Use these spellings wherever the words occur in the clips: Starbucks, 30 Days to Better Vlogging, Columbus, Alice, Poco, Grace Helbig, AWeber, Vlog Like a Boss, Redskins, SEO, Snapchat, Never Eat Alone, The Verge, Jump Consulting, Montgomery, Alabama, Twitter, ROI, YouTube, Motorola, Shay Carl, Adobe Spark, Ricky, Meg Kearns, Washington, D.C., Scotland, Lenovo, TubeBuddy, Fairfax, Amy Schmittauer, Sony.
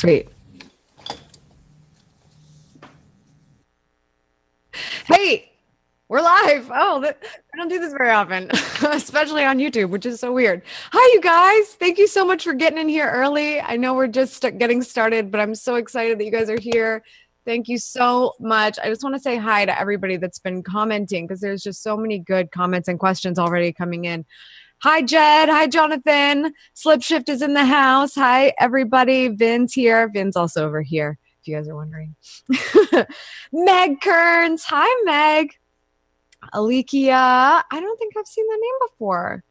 Sweet. Hey, we're live. Oh, I don't do this very often, especially on YouTube, which is so weird. Hi, you guys. Thank you so much for getting in here early. I know we're just getting started, but I'm so excited that you guys are here. Thank you so much. I just want to say hi to everybody that's been commenting because there's just so many good comments and questions already coming in. Hi, Jed. Hi, Jonathan. Slipshift is in the house. Hi, everybody. Vin's here. Vin's also over here, if you guys are wondering. Meg Kearns. Hi, Meg. Alikia. I don't think I've seen the name before.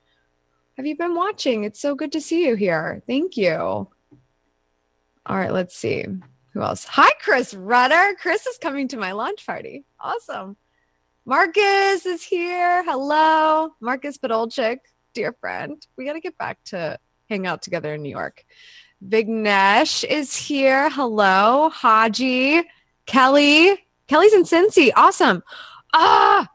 Have you been watching? It's so good to see you here. Thank you. All right, let's see. Who else? Hi, Chris Rudder. Chris is coming to my launch party. Awesome. Marcus is here. Hello. Marcus Podolchik. Dear friend, we got to get back to hang out together in New York. Vignesh is here. Hello. Haji. Kelly. Kelly's in Cincy. Awesome. Oh,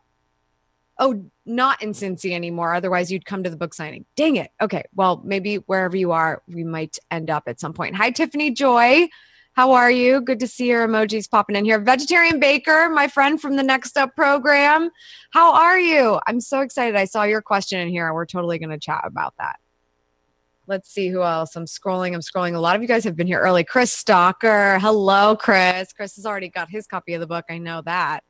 not in Cincy anymore. Otherwise, you'd come to the book signing. Dang it. Okay. Well, maybe wherever you are, we might end up at some point. Hi, Tiffany Joy. How are you? Good to see your emojis popping in here. Vegetarian Baker, my friend from the Next Up program. How are you? I'm so excited. I saw your question in here. We're totally going to chat about that. Let's see who else. I'm scrolling. A lot of you guys have been here early. Chris Stalker. Hello, Chris. Chris has already got his copy of the book. I know that.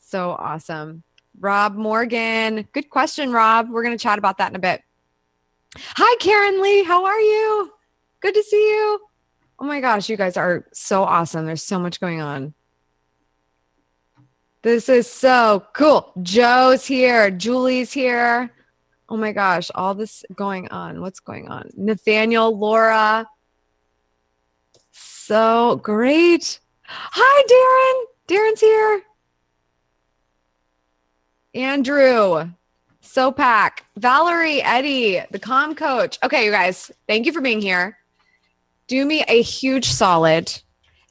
So awesome. Rob Morgan. Good question, Rob. We're going to chat about that in a bit. Hi, Karen Lee. How are you? Good to see you. Oh my gosh, you guys are so awesome. There's so much going on. This is so cool. Joe's here. Julie's here. Oh my gosh, all this going on. What's going on? Nathaniel, Laura. So great. Hi, Darren. Darren's here. Andrew. Sopak. Valerie, Eddie, the comm coach. Okay, you guys, thank you for being here. Do me a huge solid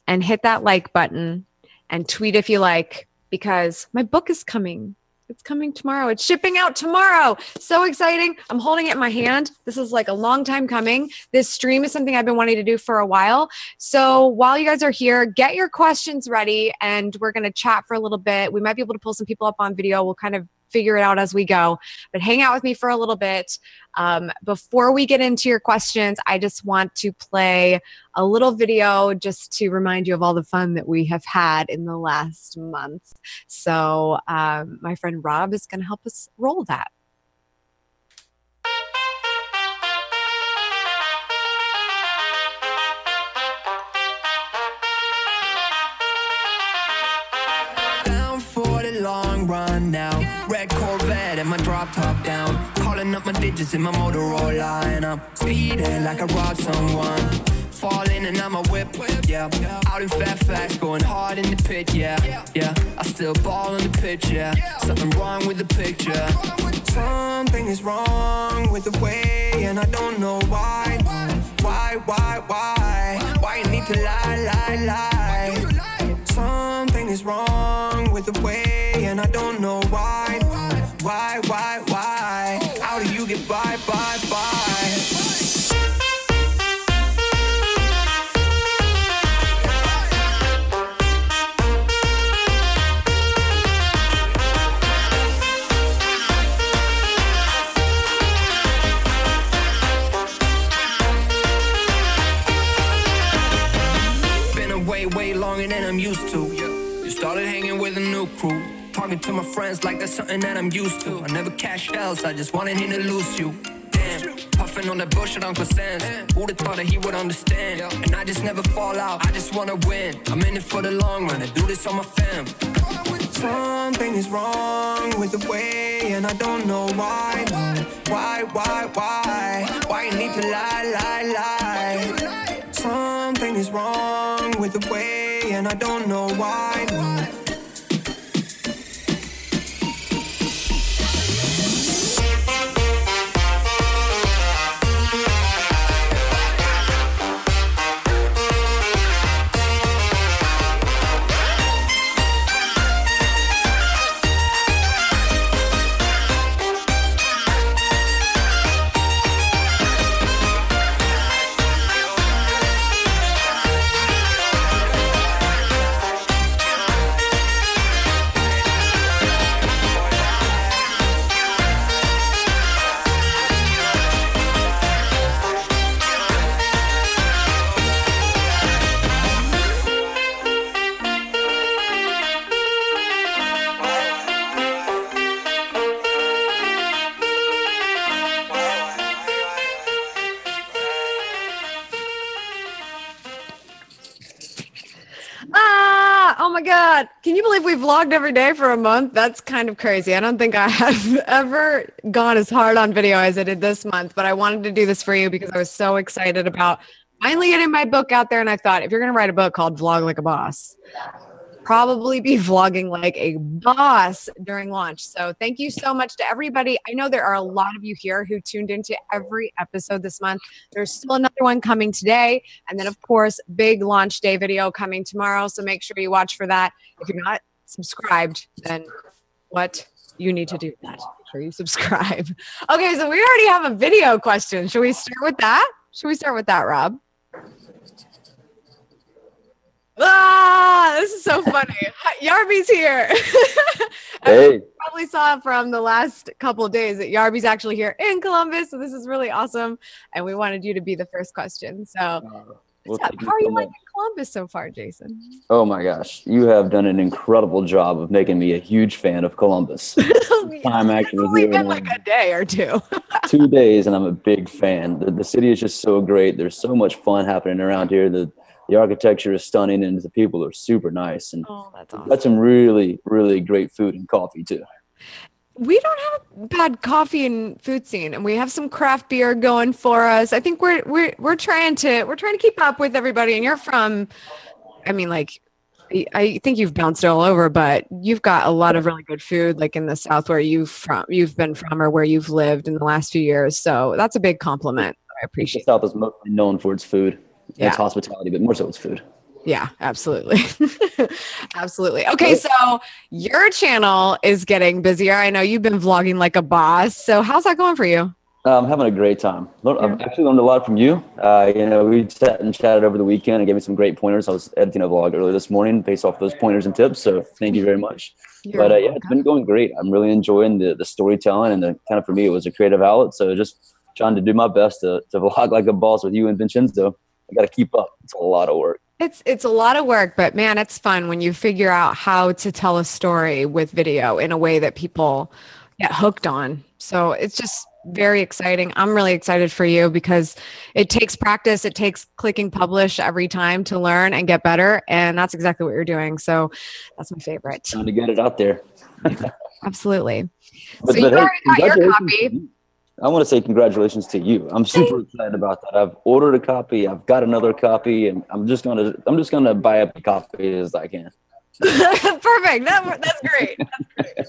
and hit that like button and tweet if you like, because my book is coming. It's coming tomorrow. It's shipping out tomorrow. So exciting. I'm holding it in my hand. This is like a long time coming. This stream is something I've been wanting to do for a while. So while you guys are here, get your questions ready and we're going to chat for a little bit. We might be able to pull some people up on video. We'll kind of figure it out as we go, but hang out with me for a little bit. Before we get into your questions, I just want to play a little video just to remind you of all the fun that we have had in the last month. So my friend Rob is going to help us roll that. Run now, red Corvette and my drop top down, calling up my digits in my Motorola, and I'm speeding like I robbed someone, falling and I'm a whip, yeah, out in Fairfax, going hard in the pit, yeah, I still ball in the pitch, yeah, something wrong with the picture, something is wrong with the way, and I don't know why you need to lie, something is wrong with the way, and I don't know why, how do you get by? Been away way longer than I'm used to. You started hanging with a new crew. Talking to my friends like that's something that I'm used to. I never cashed else, I just wanted him to lose you. Damn, puffing on that bullshit Uncle Sam's. Who'd have thought that he would understand? And I just never fall out, I just wanna win. I'm in it for the long run, I do this on my fam. Something is wrong with the way, and I don't know why? Why you need to lie? Something is wrong with the way, and I don't know why? God, can you believe we vlogged every day for a month? That's kind of crazy. I don't think I have ever gone as hard on video as I did this month, but I wanted to do this for you because I was so excited about finally getting my book out there. And I thought, if you're going to write a book called Vlog Like a Boss, probably be vlogging like a boss during launch. So thank you so much to everybody. I know there are a lot of you here who tuned into every episode this month. There's still another one coming today. And then, of course, big launch day video coming tomorrow. So make sure you watch for that. If you're not subscribed, then what you need to do that. Make sure you subscribe. Okay, so we already have a video question. Should we start with that? Should we start with that, Rob? Ah, this is so funny. Yarby's here. Hey. You probably saw from the last couple of days that Yarby's actually here in Columbus. So this is really awesome. And we wanted you to be the first question. So how are you liking Columbus so far, Jason? Oh my gosh. You have done an incredible job of making me a huge fan of Columbus. It's only been like a day or two. 2 days and I'm a big fan. The city is just so great. There's so much fun happening around here. The architecture is stunning and the people are super nice. And that's awesome. Got some really, really great food and coffee too. We don't have a bad coffee and food scene, and we have some craft beer going for us. I think we're trying to keep up with everybody. And you're from, I mean, like, I think you've bounced all over, but you've got a lot of really good food, like in the South where you've been from or where you've lived in the last few years. So that's a big compliment. I appreciate it. The South is mostly known for its food. Yeah. It's hospitality, but more so it's food. Yeah, absolutely. Absolutely. Okay, so your channel is getting busier. I know you've been vlogging like a boss. So how's that going for you? I'm having a great time. I've actually learned a lot from you. We sat and chatted over the weekend and gave me some great pointers. I was editing a vlog earlier this morning based off those pointers and tips. So thank you very much. Yeah, it's been going great. I'm really enjoying the storytelling and for me, it was a creative outlet. So just trying to do my best to vlog like a boss with you and Vincenzo. I got to keep up. It's a lot of work. It's a lot of work, but man, it's fun when you figure out how to tell a story with video in a way that people get hooked on. So it's just very exciting. I'm really excited for you because it takes practice. It takes clicking publish every time to learn and get better. And that's exactly what you're doing. So that's my favorite. Time to get it out there. Absolutely. But you already got your copy. I want to say congratulations to you. I'm super excited about that. I've ordered a copy. I've got another copy, and I'm just gonna buy up a copy as I can. Perfect. That's great. That's great.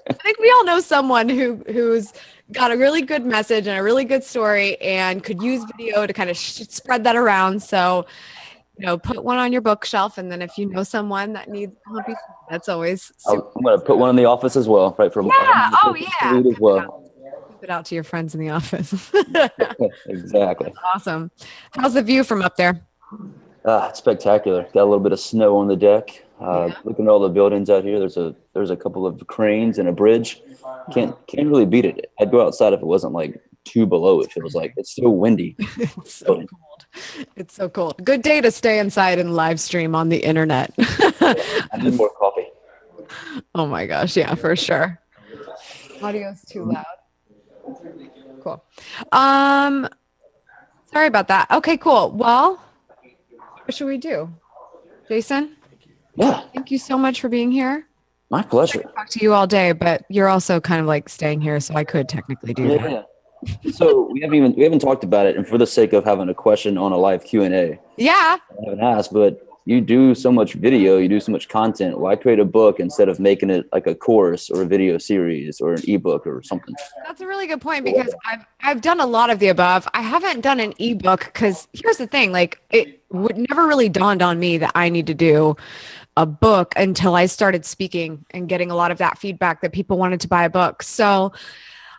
I think we all know someone who's got a really good message and a really good story, and could use video to kind of spread that around. So, put one on your bookshelf, and then if you know someone that needs help, that's always. I'm gonna put one in the office as well, right? It out to your friends in the office. Exactly. That's awesome. How's the view from up there? It's spectacular. Got a little bit of snow on the deck. Looking at all the buildings out here, there's a couple of cranes and a bridge. Can't really beat it. I'd go outside if it wasn't like too below. It feels like it's still windy. It's so cold. It's so cold. Good day to stay inside and live stream on the internet. I need more coffee. Oh my gosh, yeah, for sure. Audio's too loud. Cool. Sorry about that. Okay, cool. Well, what should we do? Jason? Yeah. Thank you so much for being here. My pleasure. I could talk to you all day, but you're also kind of like staying here, so I could technically do that. Yeah. So we haven't talked about it, and for the sake of having a question on a live Q&A. Yeah. I haven't asked, but you do so much video, you do so much content. Why create a book instead of making it like a course or a video series or an ebook or something? That's a really good point because I've done a lot of the above. I haven't done an ebook because here's the thing, like it would never really dawned on me that I need to do a book until I started speaking and getting a lot of that feedback that people wanted to buy a book. So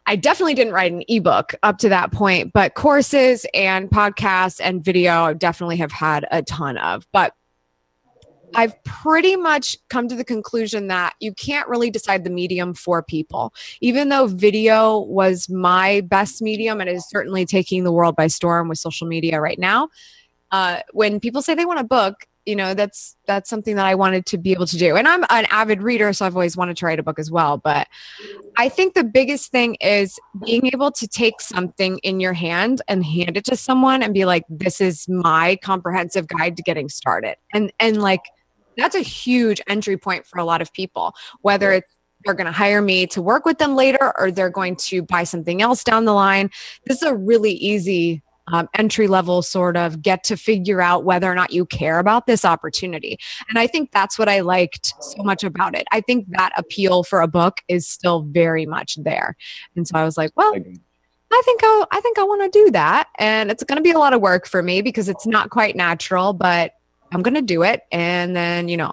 I definitely didn't write an ebook up to that point, but courses and podcasts and video I definitely have had a ton of. But I've pretty much come to the conclusion that you can't really decide the medium for people. Even though video was my best medium and is certainly taking the world by storm with social media right now, when people say they want a book, that's something that I wanted to be able to do. And I'm an avid reader, so I've always wanted to write a book as well. But I think the biggest thing is being able to take something in your hand and hand it to someone and be like, this is my comprehensive guide to getting started. And like, that's a huge entry point for a lot of people, whether it's they're going to hire me to work with them later or they're going to buy something else down the line. This is a really easy entry level sort of get to figure out whether or not you care about this opportunity. And I think that's what I liked so much about it. I think that appeal for a book is still very much there. And so I was like, well, I think I want to do that. And it's going to be a lot of work for me because it's not quite natural, but I'm going to do it. And then, you know,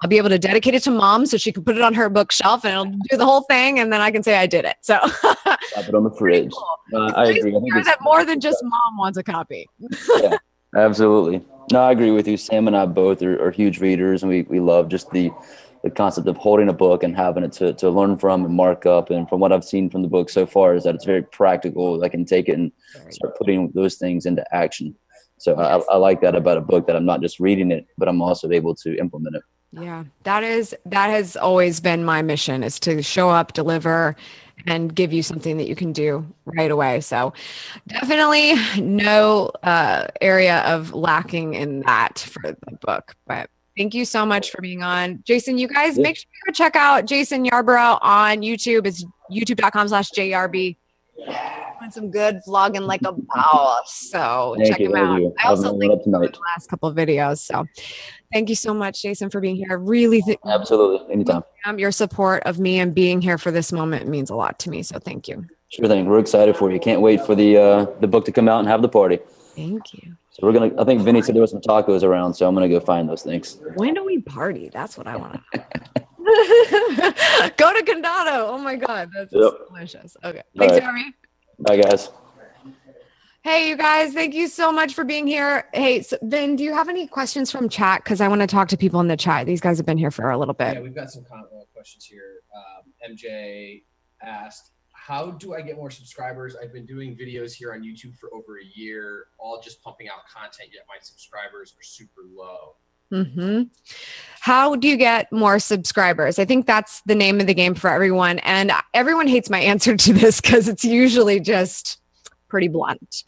I'll be able to dedicate it to mom so she can put it on her bookshelf and it'll do the whole thing. And then I can say I did it. So pop it on the fridge. Cool. I agree. I think that more than just mom wants a copy. Yeah, absolutely. No, I agree with you. Sam and I both are huge readers, and we love just the concept of holding a book and having it to learn from and mark up. And from what I've seen from the book so far is that it's very practical. I can take it and start putting those things into action. So yes. I like that about a book, that I'm not just reading it, but I'm also able to implement it. Yeah, that has always been my mission, is to show up, deliver, and give you something that you can do right away. So definitely no area of lacking in that for the book. But thank you so much for being on. Jason, you guys, make sure you check out Jason Yarborough on YouTube. It's youtube.com/JYRB. Some good vlogging like a boss. So check him out. I also linked to the last couple of videos. So thank you so much, Jason, for being here. I really absolutely anytime. Your support of me and being here for this moment means a lot to me. So thank you. Sure thing. We're excited for you. Can't wait for the book to come out and have the party. Thank you. So I think Vinny said there were some tacos around, so I'm gonna go find those things. When do we party? That's what I want to. Go to Condado. Oh my God, that's delicious. Okay, thanks, Jeremy. Bye, guys. Hey, you guys, thank you so much for being here. Hey, so Vin, do you have any questions from chat? Because I want to talk to people in the chat. These guys have been here for a little bit. Yeah, we've got some questions here. MJ asked, how do I get more subscribers? I've been doing videos here on YouTube for over a year, all just pumping out content, yet my subscribers are super low. Mm-hmm. How do you get more subscribers? I think that's the name of the game for everyone. And everyone hates my answer to this because it's usually just pretty blunt.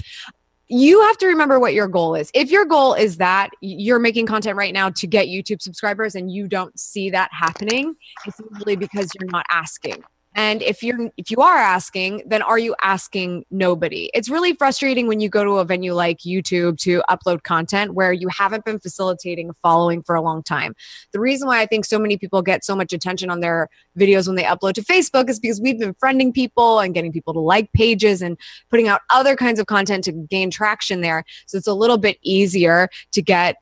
You have to remember what your goal is. If your goal is that you're making content right now to get YouTube subscribers and you don't see that happening, it's usually because you're not asking. And if you are asking, then are you asking nobody? It's really frustrating when you go to a venue like YouTube to upload content where you haven't been facilitating a following for a long time. The reason why I think so many people get so much attention on their videos when they upload to Facebook is because we've been friending people and getting people to like pages and putting out other kinds of content to gain traction there. So it's a little bit easier to get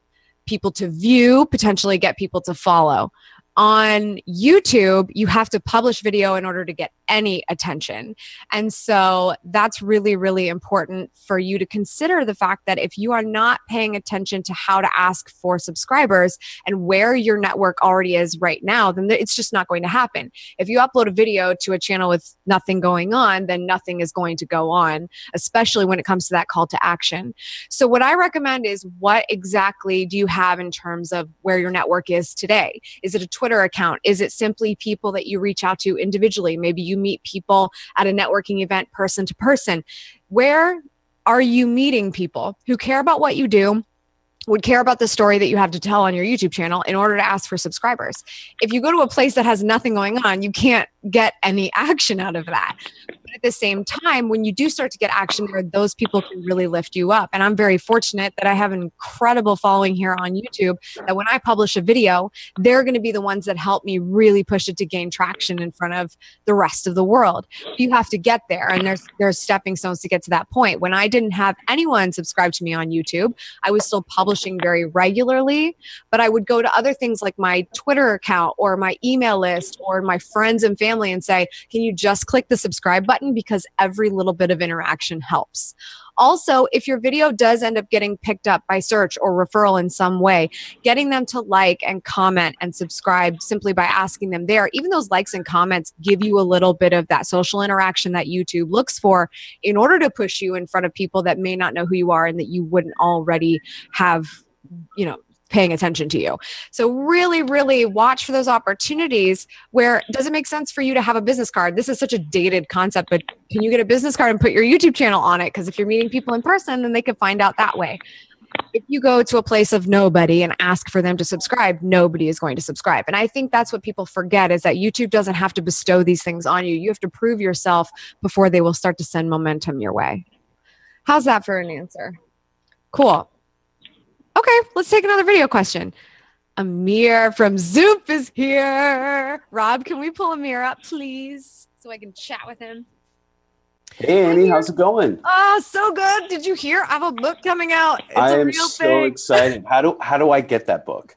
people to view, potentially get people to follow. On YouTube, you have to publish video in order to get any attention. And so that's really, really important for you to consider the fact that if you are not paying attention to how to ask for subscribers and where your network already is right now, then it's just not going to happen. If you upload a video to a channel with nothing going on, then nothing is going to go on, especially when it comes to that call to action. So what I recommend is, what exactly do you have in terms of where your network is today? Is it a Twitter account? Is it simply people that you reach out to individually? Maybe you meet people at a networking event person to person. Where are you meeting people who care about what you do, would care about the story that you have to tell on your YouTube channel in order to ask for subscribers? If you go to a place that has nothing going on, you can't get any action out of that. But at the same time, when you do start to get action there, those people can really lift you up. And I'm very fortunate that I have an incredible following here on YouTube, that when I publish a video, they're going to be the ones that help me really push it to gain traction in front of the rest of the world. You have to get there, and there's stepping stones to get to that point. When I didn't have anyone subscribe to me on YouTube, I was still publishing very regularly, but I would go to other things like my Twitter account or my email list or my friends and family and say, can you just click the subscribe button? Because every little bit of interaction helps. Also, if your video does end up getting picked up by search or referral in some way, getting them to like and comment and subscribe simply by asking them there, even those likes and comments give you a little bit of that social interaction that YouTube looks for in order to push you in front of people that may not know who you are and that you wouldn't already have, you know, paying attention to you. So really, really watch for those opportunities where, does it make sense for you to have a business card? This is such a dated concept, but can you get a business card and put your YouTube channel on it? Because if you're meeting people in person, then they could find out that way. If you go to a place of nobody and ask for them to subscribe, nobody is going to subscribe. And I think that's what people forget, is that YouTube doesn't have to bestow these things on you. You have to prove yourself before they will start to send momentum your way. How's that for an answer? Cool. Okay, let's take another video question. Amir from Zoomph is here. Rob, can we pull Amir up, please, so I can chat with him? Hey, Amy, how's it going? Oh, so good. Did you hear? I have a book coming out. It's a real thing. I am so excited. How do I get that book?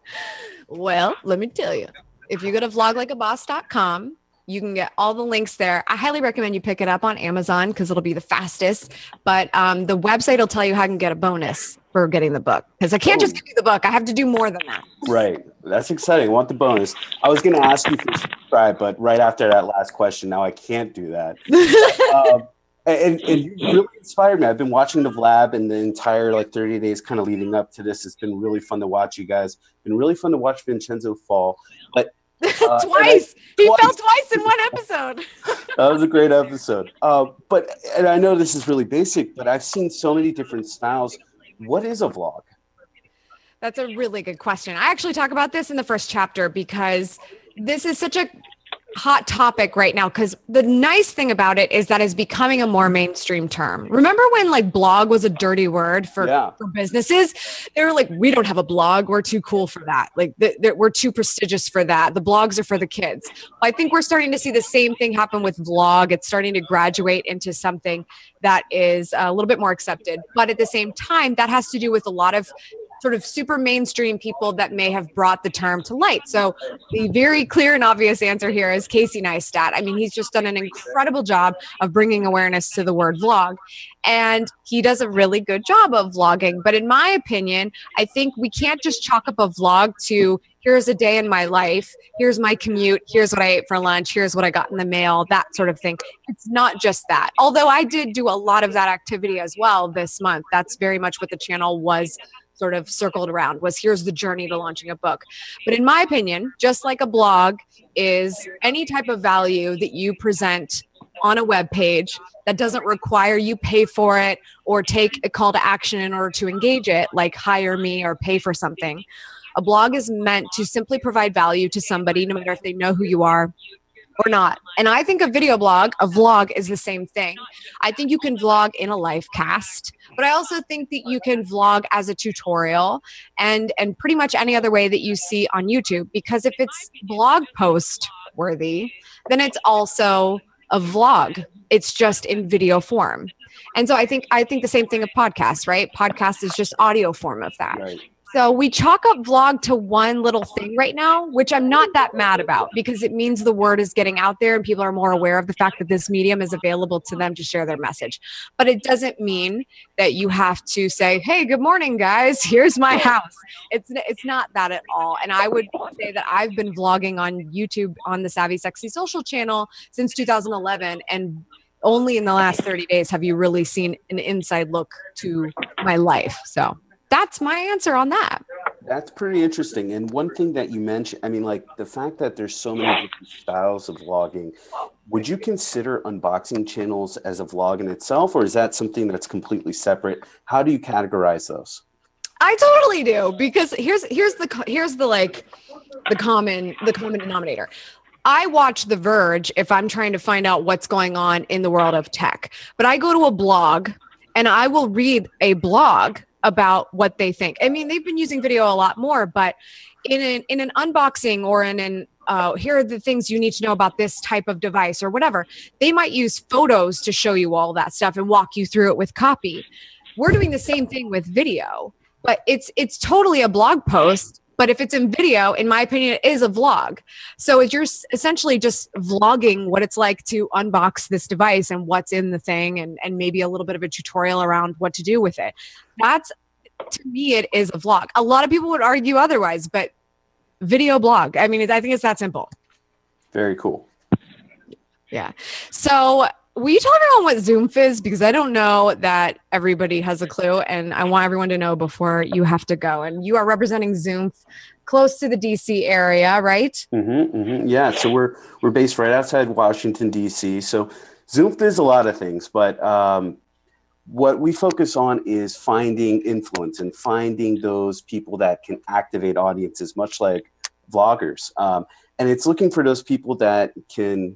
Well, let me tell you. If you go to vloglikeaboss.com, you can get all the links there. I highly recommend you pick it up on Amazon because it'll be the fastest. But the website will tell you how I can get a bonus for getting the book, because I can't just give you the book. I have to do more than that. Right. That's exciting. I want the bonus. I was going to ask you to subscribe, but right after that last question, now I can't do that. And you really inspired me. I've been watching the Vlab and the entire like 30 days kind of leading up to this. It's been really fun to watch you guys. Been really fun to watch Vincenzo fall. But twice. He fell twice in one episode. That was a great episode. And I know this is really basic, but I've seen so many different styles. What is a vlog? That's a really good question. I actually talk about this in the first chapter because this is such a hot topic right now, because the nice thing about it is that it's becoming a more mainstream term. Remember when like blog was a dirty word for businesses? They were like, we don't have a blog. We're too cool for that. Like we're too prestigious for that. The blogs are for the kids. I think we're starting to see the same thing happen with vlog. It's starting to graduate into something that is a little bit more accepted. But at the same time, that has to do with a lot of sort of super mainstream people that may have brought the term to light. So the very clear and obvious answer here is Casey Neistat. I mean, he's just done an incredible job of bringing awareness to the word vlog. And he does a really good job of vlogging. But in my opinion, I think we can't just chalk up a vlog to here's a day in my life, here's my commute, here's what I ate for lunch, here's what I got in the mail, that sort of thing. It's not just that. Although I did do a lot of that activity as well this month. That's very much what the channel was sort of circled around, was here's the journey to launching a book. But in my opinion, just like a blog is any type of value that you present on a web page that doesn't require you pay for it or take a call to action in order to engage it, like hire me or pay for something. A blog is meant to simply provide value to somebody, no matter if they know who you are or not. And I think a video blog, a vlog, is the same thing. I think you can vlog in a life cast, but I also think that you can vlog as a tutorial and pretty much any other way that you see on YouTube, because if it's blog post worthy, then it's also a vlog. It's just in video form. And so I think the same thing of podcasts, right? Podcast is just audio form of that. Right. So we chalk up vlog to one little thing right now, which I'm not that mad about, because it means the word is getting out there and people are more aware of the fact that this medium is available to them to share their message. But it doesn't mean that you have to say, hey, good morning, guys, here's my house. It's not that at all. And I would say that I've been vlogging on YouTube on the Savvy Sexy Social channel since 2011. And only in the last 30 days have you really seen an inside look to my life. So that's my answer on that. That's pretty interesting. And one thing that you mentioned, I mean, like the fact that there's so many different styles of vlogging, would you consider unboxing channels as a vlog in itself, or is that something that's completely separate? How do you categorize those? I totally do, because here's the common denominator. I watch The Verge if I'm trying to find out what's going on in the world of tech, but I go to a blog and I will read a blog about what they think. I mean, they've been using video a lot more, but in an unboxing or here are the things you need to know about this type of device or whatever, they might use photos to show you all that stuff and walk you through it with copy. We're doing the same thing with video, but it's totally a blog post. But if it's in video, in my opinion, it is a vlog. So you're essentially just vlogging what it's like to unbox this device and what's in the thing and maybe a little bit of a tutorial around what to do with it. That's, to me, it is a vlog. A lot of people would argue otherwise, but video blog. I mean, I think it's that simple. Very cool. Yeah. So will you tell everyone what Zoomph is? Because I don't know that everybody has a clue, and I want everyone to know before you have to go. And you are representing Zoomph close to the D.C. area, right? Mm-hmm, mm-hmm. Yeah, so we're based right outside Washington, D.C. So Zoomph is a lot of things, but what we focus on is finding influence and finding those people that can activate audiences, much like vloggers. And it's looking for those people that can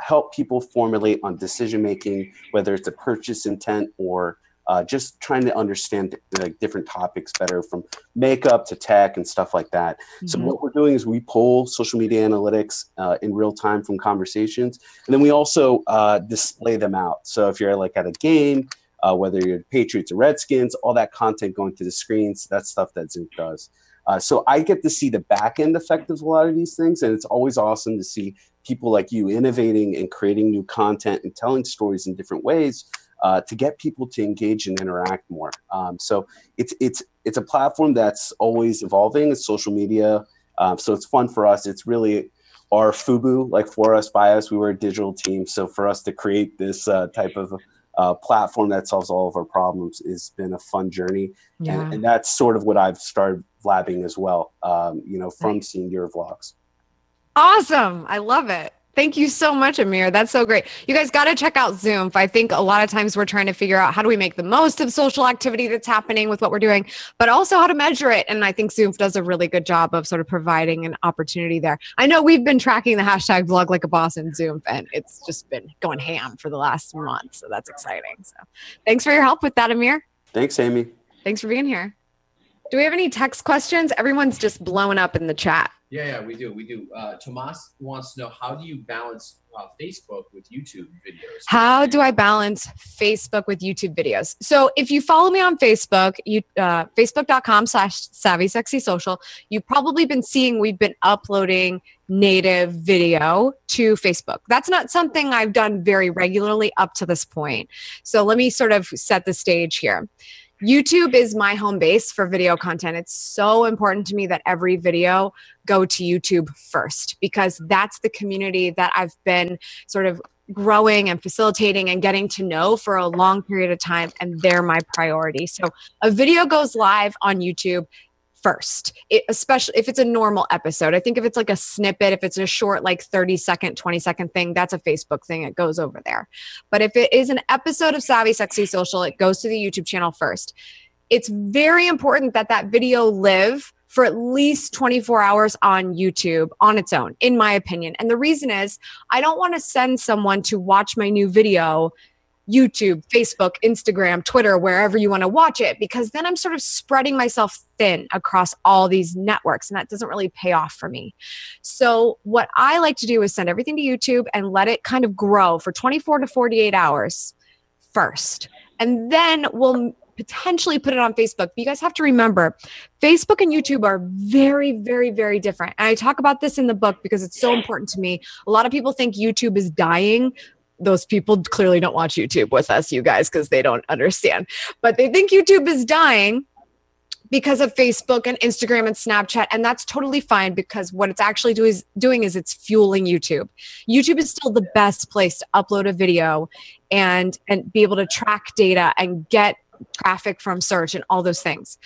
help people formulate on decision-making, whether it's a purchase intent or just trying to understand like different topics better, from makeup to tech and stuff like that. Mm-hmm. So what we're doing is we pull social media analytics in real time from conversations, and then we also display them out. So if you're like at a game, whether you're Patriots or Redskins, all that content going to the screens, that's stuff that Zoomph does. So I get to see the back end effect of a lot of these things, and it's always awesome to see people like you innovating and creating new content and telling stories in different ways to get people to engage and interact more. So it's a platform that's always evolving. It's social media, so it's fun for us. It's really our FUBU, like for us, by us. We were a digital team, so for us to create this type of platform that solves all of our problems has been a fun journey. Yeah. And that's sort of what I've started labbing as well, you know, from seeing your vlogs. Awesome. I love it. Thank you so much, Amir. That's so great. You guys got to check out Zoomph. I think a lot of times we're trying to figure out how do we make the most of social activity that's happening with what we're doing, but also how to measure it. And I think Zoomph does a really good job of sort of providing an opportunity there. I know we've been tracking the hashtag Vlog Like a Boss in Zoomph, and it's just been going ham for the last month. So that's exciting. So thanks for your help with that, Amir. Thanks, Amy. Thanks for being here. Do we have any text questions? Everyone's just blowing up in the chat. Yeah, we do. Tomas wants to know, how do you balance Facebook with YouTube videos? How do I balance Facebook with YouTube videos? So if you follow me on Facebook, facebook.com/SavvySexySocial, you've probably been seeing we've been uploading native video to Facebook. That's not something I've done very regularly up to this point. So let me sort of set the stage here. YouTube is my home base for video content. It's so important to me that every video go to YouTube first, because that's the community that I've been sort of growing and facilitating and getting to know for a long period of time, and they're my priority. So a video goes live on YouTube first, especially if it's a normal episode. I think if it's like a snippet, if it's a short, like 30-second, 20-second thing, that's a Facebook thing. It goes over there. But if it is an episode of Savvy Sexy Social, it goes to the YouTube channel first. It's very important that that video live for at least 24 hours on YouTube on its own, in my opinion. And the reason is I don't want to send someone to watch my new video YouTube, Facebook, Instagram, Twitter, wherever you want to watch it, because then I'm sort of spreading myself thin across all these networks, and that doesn't really pay off for me. So what I like to do is send everything to YouTube and let it kind of grow for 24 to 48 hours first, and then we'll potentially put it on Facebook. But you guys have to remember, Facebook and YouTube are very, very, very different. And I talk about this in the book because it's so important to me. A lot of people think YouTube is dying. Those people clearly don't watch YouTube with us, you guys, because they don't understand. But they think YouTube is dying because of Facebook and Instagram and Snapchat, and that's totally fine, because what it's actually doing is it's fueling YouTube. YouTube is still the best place to upload a video and be able to track data and get traffic from search and all those things.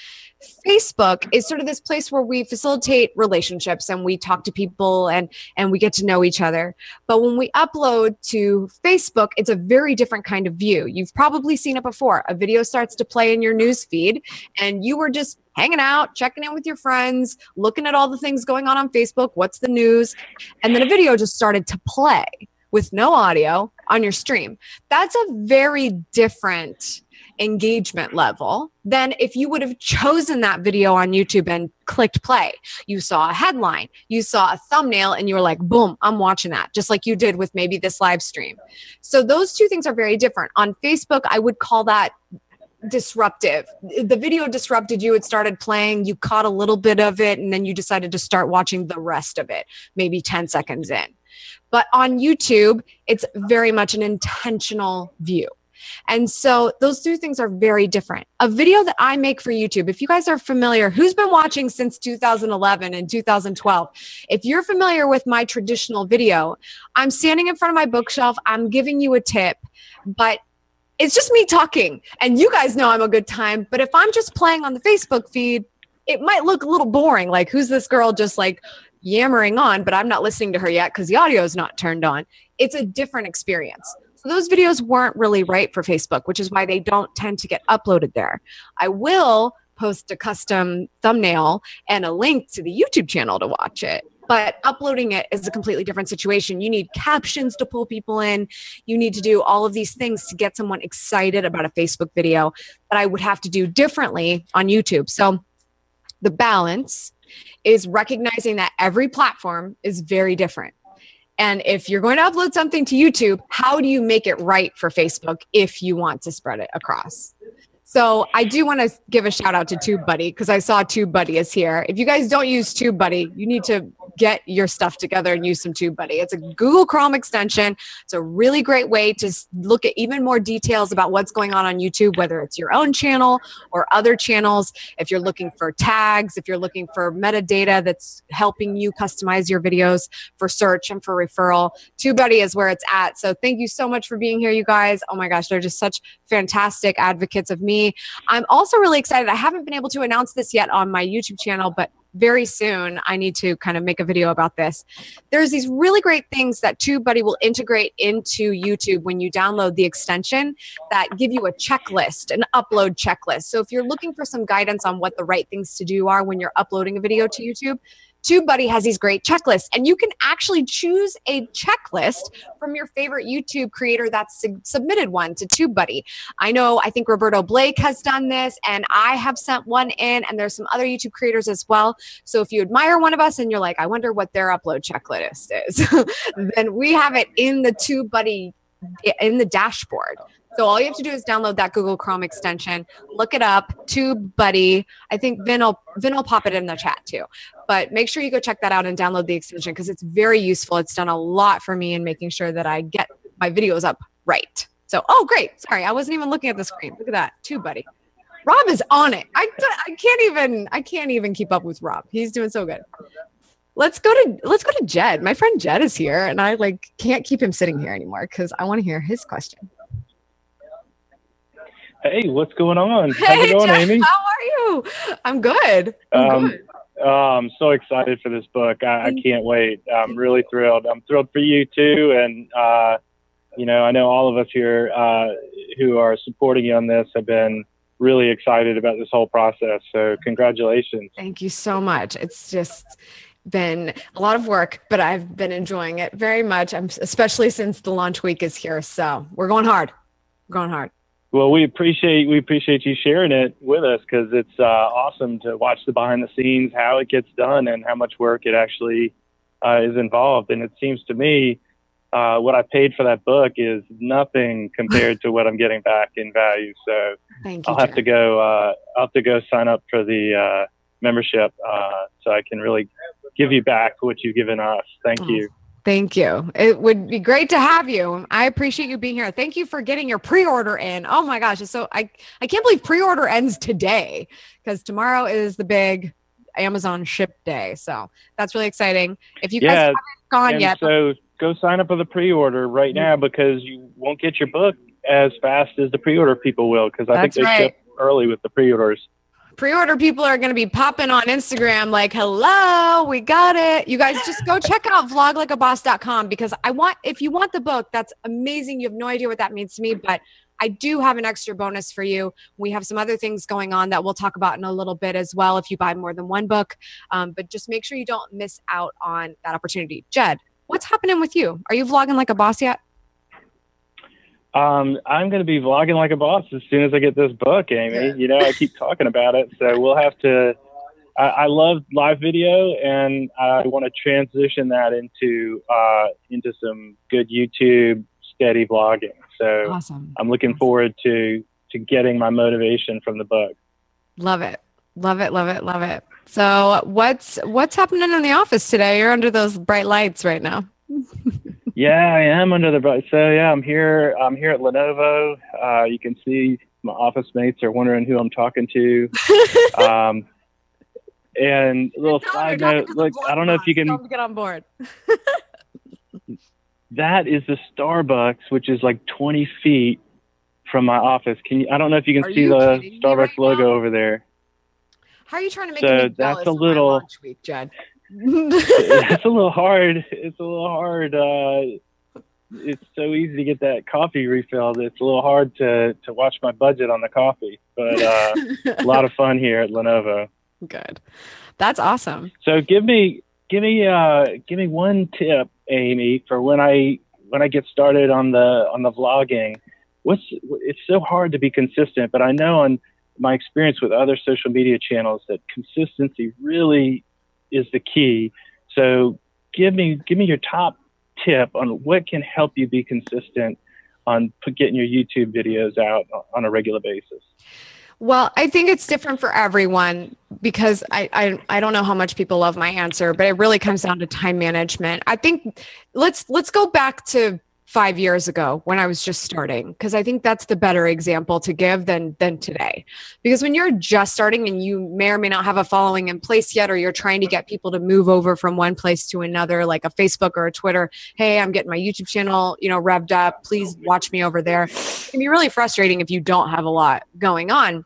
Facebook is sort of this place where we facilitate relationships and we talk to people and we get to know each other. But when we upload to Facebook, it's a very different kind of view. You've probably seen it before. A video starts to play in your news feed and you were just hanging out, checking in with your friends, looking at all the things going on Facebook, what's the news, and then a video just started to play with no audio on your stream. That's a very different engagement level than if you would have chosen that video on YouTube and clicked play. You saw a headline, you saw a thumbnail, and you were like, boom, I'm watching that, just like you did with maybe this live stream. So those two things are very different. On Facebook, I would call that disruptive. The video disrupted you. It started playing. You caught a little bit of it, and then you decided to start watching the rest of it, maybe 10 seconds in. But on YouTube, it's very much an intentional view. And so those two things are very different. A video that I make for YouTube, if you guys are familiar, who's been watching since 2011 and 2012, if you're familiar with my traditional video, I'm standing in front of my bookshelf, I'm giving you a tip, but it's just me talking. And you guys know I'm a good time, but if I'm just playing on the Facebook feed, it might look a little boring. Like, who's this girl just like yammering on, but I'm not listening to her yet because the audio is not turned on. It's a different experience. So those videos weren't really right for Facebook, which is why they don't tend to get uploaded there. I will post a custom thumbnail and a link to the YouTube channel to watch it. But uploading it is a completely different situation. You need captions to pull people in. You need to do all of these things to get someone excited about a Facebook video that I would have to do differently on YouTube. So the balance is recognizing that every platform is very different. And if you're going to upload something to YouTube, how do you make it right for Facebook if you want to spread it across? So I do want to give a shout out to TubeBuddy, because I saw TubeBuddy is here. If you guys don't use TubeBuddy, you need to get your stuff together and use some TubeBuddy. It's a Google Chrome extension. It's a really great way to look at even more details about what's going on YouTube, whether it's your own channel or other channels. If you're looking for tags, if you're looking for metadata that's helping you customize your videos for search and for referral, TubeBuddy is where it's at. So thank you so much for being here, you guys. Oh my gosh, they're just such fantastic advocates of me. I'm also really excited. I haven't been able to announce this yet on my YouTube channel, but very soon I need to kind of make a video about this. There's these really great things that TubeBuddy will integrate into YouTube when you download the extension that give you a checklist, an upload checklist. So if you're looking for some guidance on what the right things to do are when you're uploading a video to YouTube, TubeBuddy has these great checklists, and you can actually choose a checklist from your favorite YouTube creator that's submitted one to TubeBuddy. I think Roberto Blake has done this, and I have sent one in, and there's some other YouTube creators as well. So if you admire one of us and you're like, I wonder what their upload checklist is, then we have it in the TubeBuddy, in the dashboard. So all you have to do is download that Google Chrome extension, look it up, TubeBuddy. I think Vin will pop it in the chat too. But make sure you go check that out and download the extension because it's very useful. It's done a lot for me in making sure that I get my videos up right. So, oh, great. Sorry, I wasn't even looking at the screen. Look at that, TubeBuddy. Rob is on it. I can't even keep up with Rob. He's doing so good. Let's go to Jed. My friend Jed is here, and I can't keep him sitting here anymore because I want to hear his question. Hey, what's going on? How's it going, Amy? How are you? I'm good. I'm so excited for this book. I can't wait. I'm really thrilled. I'm thrilled for you too. And, I know all of us here who are supporting you on this have been really excited about this whole process. So congratulations. Thank you so much. It's just been a lot of work, but I've been enjoying it very much. Especially since the launch week is here. So we're going hard. We're going hard. Well, we appreciate you sharing it with us because it's awesome to watch the behind the scenes, how it gets done and how much work it actually is involved. And it seems to me what I paid for that book is nothing compared to what I'm getting back in value. So thank you, I'll have to go sign up for the membership so I can really give you back what you've given us. Thank you. Thank you. It would be great to have you. I appreciate you being here. Thank you for getting your pre-order in. Oh my gosh. So I can't believe pre-order ends today because tomorrow is the big Amazon ship day. So that's really exciting. If you guys haven't gone yet. So go sign up for the pre-order right now because you won't get your book as fast as the pre-order people will because I think they ship early with the pre-orders. Pre-order people are going to be popping on Instagram like, hello, we got it. You guys just go check out vloglikeaboss.com because if you want the book, that's amazing. You have no idea what that means to me, but I do have an extra bonus for you. We have some other things going on that we'll talk about in a little bit as well if you buy more than one book, but just make sure you don't miss out on that opportunity. Jed, what's happening with you? Are you vlogging like a boss yet? I'm going to be vlogging like a boss as soon as I get this book, Amy. Yeah. I keep talking about it, so we'll have to. I love live video, and I want to transition that into some good YouTube steady vlogging. So awesome. I'm looking forward to getting my motivation from the book. Love it, love it, love it, love it. So what's happening in the office today? You're under those bright lights right now. Yeah, I am under the bright. So yeah, I'm here at Lenovo. You can see my office mates are wondering who I'm talking to. And a little side note, look, I don't know if you can get on board. That is the Starbucks, which is like 20 feet from my office. I don't know if you can see the Starbucks logo over there. How are you trying to make it? So that's a little launch week, Jed. It's a little hard. it's so easy to get that coffee refilled. It's a little hard to watch my budget on the coffee, but a lot of fun here at Lenovo. Good. That's awesome. So give me one tip, Amy, for when I get started on the vlogging. It's so hard to be consistent, but I know on my experience with other social media channels that consistency really is the key. So give me your top tip on what can help you be consistent on getting your YouTube videos out on a regular basis. Well, I think it's different for everyone because I don't know how much people love my answer, but it really comes down to time management. I think let's go back to 5 years ago when I was just starting, because I think that's the better example to give than today. Because when you're just starting and you may or may not have a following in place yet, or you're trying to get people to move over from one place to another, like a Facebook or a Twitter, hey, I'm getting my YouTube channel, revved up, please watch me over there. It can be really frustrating if you don't have a lot going on.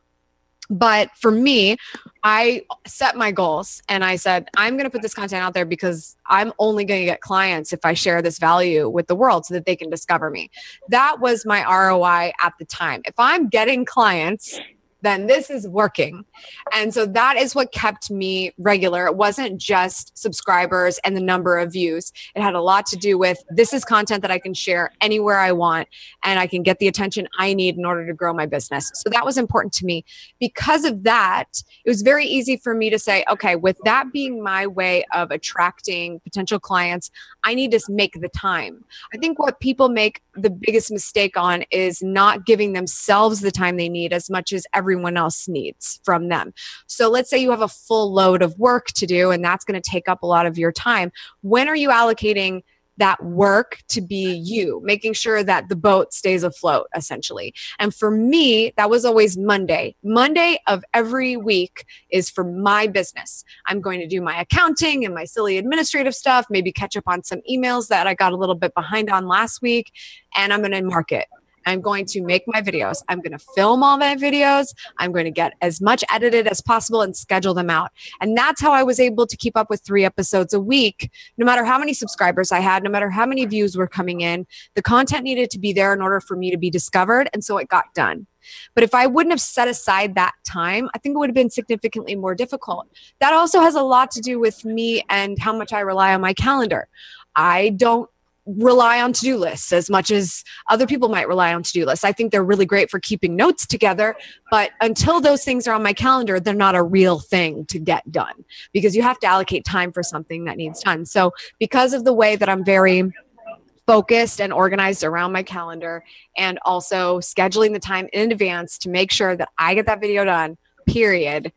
But for me, I set my goals and I said, I'm going to put this content out there because I'm only going to get clients if I share this value with the world so that they can discover me. That was my ROI at the time. If I'm getting clients, then this is working. And so that is what kept me regular. It wasn't just subscribers and the number of views. It had a lot to do with this is content that I can share anywhere I want, and I can get the attention I need in order to grow my business. So that was important to me. Because of that, it was very easy for me to say, okay, with that being my way of attracting potential clients, I need to make the time. I think what people make the biggest mistake on is not giving themselves the time they need as much as everyone else needs from them. So let's say you have a full load of work to do, and that's going to take up a lot of your time. When are you allocating that work to be you, making sure that the boat stays afloat, essentially? And for me, that was always Monday. Monday of every week is for my business. I'm going to do my accounting and my silly administrative stuff, maybe catch up on some emails that I got a little bit behind on last week, and I'm going to market. I'm going to make my videos. I'm going to film all my videos. I'm going to get as much edited as possible and schedule them out. And that's how I was able to keep up with 3 episodes a week. No matter how many subscribers I had, no matter how many views were coming in, the content needed to be there in order for me to be discovered. And so it got done. But if I wouldn't have set aside that time, I think it would have been significantly more difficult. That also has a lot to do with me and how much I rely on my calendar. I don't rely on to-do lists as much as other people might rely on to-do lists. I think they're really great for keeping notes together, but until those things are on my calendar, they're not a real thing to get done because you have to allocate time for something that needs done. So because of the way that I'm very focused and organized around my calendar and also scheduling the time in advance to make sure that I get that video done, period,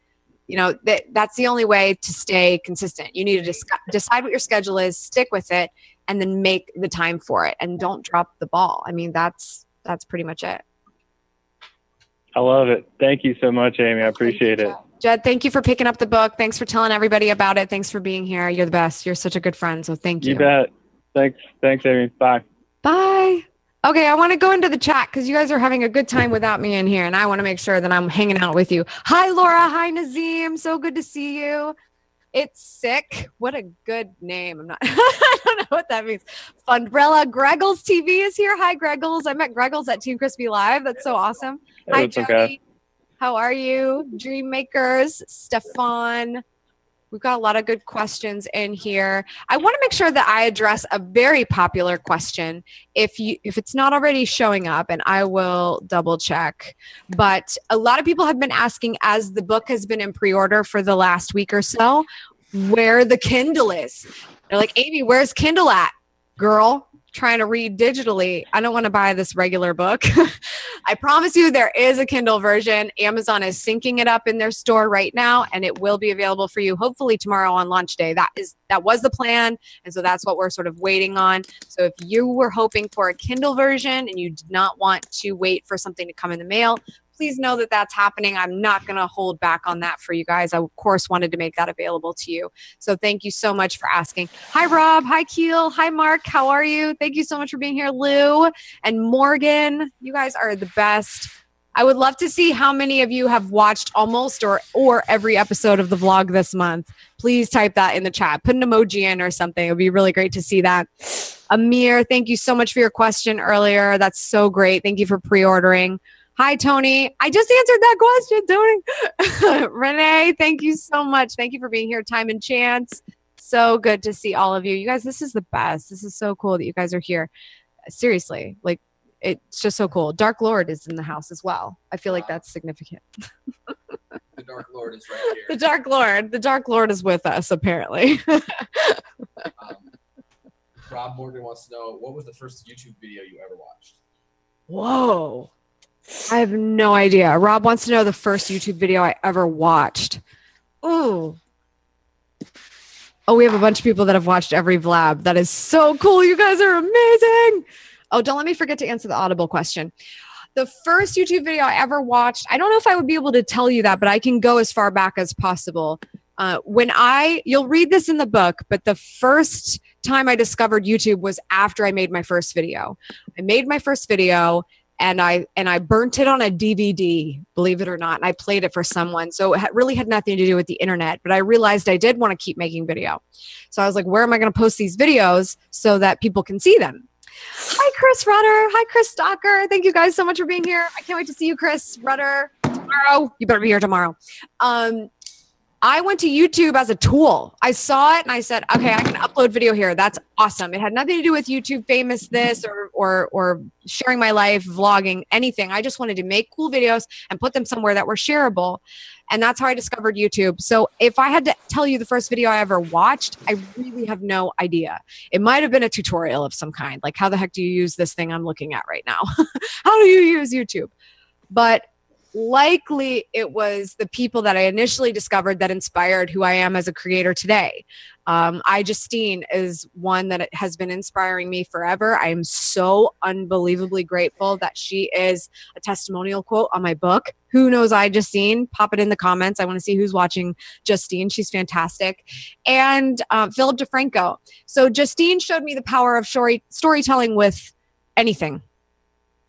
that's the only way to stay consistent. You need to decide what your schedule is, stick with it, and then make the time for it and don't drop the ball. I mean, that's pretty much it. I love it. Thank you so much, Amy. I appreciate it. Jed, thank you for picking up the book. Thanks for telling everybody about it. Thanks for being here. You're the best. You're such a good friend. So thank you. You bet. Thanks. Thanks, Amy. Bye. Bye. Okay, I want to go into the chat because you guys are having a good time without me in here, and I want to make sure that I'm hanging out with you. Hi, Laura. Hi, Nazim. So good to see you. It's sick. What a good name. I don't know what that means. Funbrella. Greggles TV is here. Hi, Greggles. I met Greggles at Team Crispy Live. That's so awesome. Hi, Jody. Okay. How are you? Dream Makers. Stefan. We've got a lot of good questions in here. I want to make sure that I address a very popular question if it's not already showing up, and I will double check. But a lot of people have been asking, as the book has been in pre-order for the last week or so, where the Kindle is. They're like, Amy, where's Kindle at, girl? Trying to read digitally. I don't want to buy this regular book. I promise you there is a Kindle version. Amazon is syncing it up in their store right now, and it will be available for you hopefully tomorrow on launch day. That was the plan, and so that's what we're sort of waiting on. So if you were hoping for a Kindle version and you did not want to wait for something to come in the mail, please know that that's happening. I'm not going to hold back on that for you guys. I, of course, wanted to make that available to you. So thank you so much for asking. Hi, Rob. Hi, Keel. Hi, Mark. How are you? Thank you so much for being here, Lou and Morgan. You guys are the best. I would love to see how many of you have watched almost or every episode of the vlog this month. Please type that in the chat. Put an emoji in or something. It would be really great to see that. Amir, thank you so much for your question earlier. That's so great. Thank you for pre-ordering. Hi, Tony. I just answered that question, Tony. Renee, thank you so much. Thank you for being here. Time and Chance. So good to see all of you. You guys, this is the best. This is so cool that you guys are here. Seriously, like, it's just so cool. Dark Lord is in the house as well. I feel like that's significant. The Dark Lord is right here. The Dark Lord is with us, apparently. Rob Morgan wants to know, what was the first YouTube video you ever watched? Whoa. I have no idea. Rob wants to know the first YouTube video I ever watched. Ooh. Oh, we have a bunch of people that have watched every vlog. That is so cool. You guys are amazing. Oh, don't let me forget to answer the Audible question. The first YouTube video I ever watched, I don't know if I would be able to tell you that, but I can go as far back as possible. You'll read this in the book, but the first time I discovered YouTube was after I made my first video. I made my first video and I burnt it on a DVD, believe it or not, and I played it for someone. So it really had nothing to do with the internet, but I realized I did want to keep making video. So I was like, where am I going to post these videos so that people can see them? Hi, Chris Rutter. Hi, Chris Stocker. Thank you guys so much for being here. I can't wait to see you, Chris Rutter, tomorrow. You better be here tomorrow. I went to YouTube as a tool. I saw it and I said, okay, I can upload video here. That's awesome. It had nothing to do with YouTube famous this or sharing my life, vlogging, anything. I just wanted to make cool videos and put them somewhere that were shareable. And that's how I discovered YouTube. So if I had to tell you the first video I ever watched, I really have no idea. It might've been a tutorial of some kind. Like, how the heck do you use this thing I'm looking at right now? How do you use YouTube? But likely it was the people that I initially discovered that inspired who I am as a creator today. iJustine is one that has been inspiring me forever. I am so unbelievably grateful that she is a testimonial quote on my book. Who knows iJustine? Pop it in the comments. I want to see who's watching Justine. She's fantastic. And Philip DeFranco. So Justine showed me the power of storytelling with anything.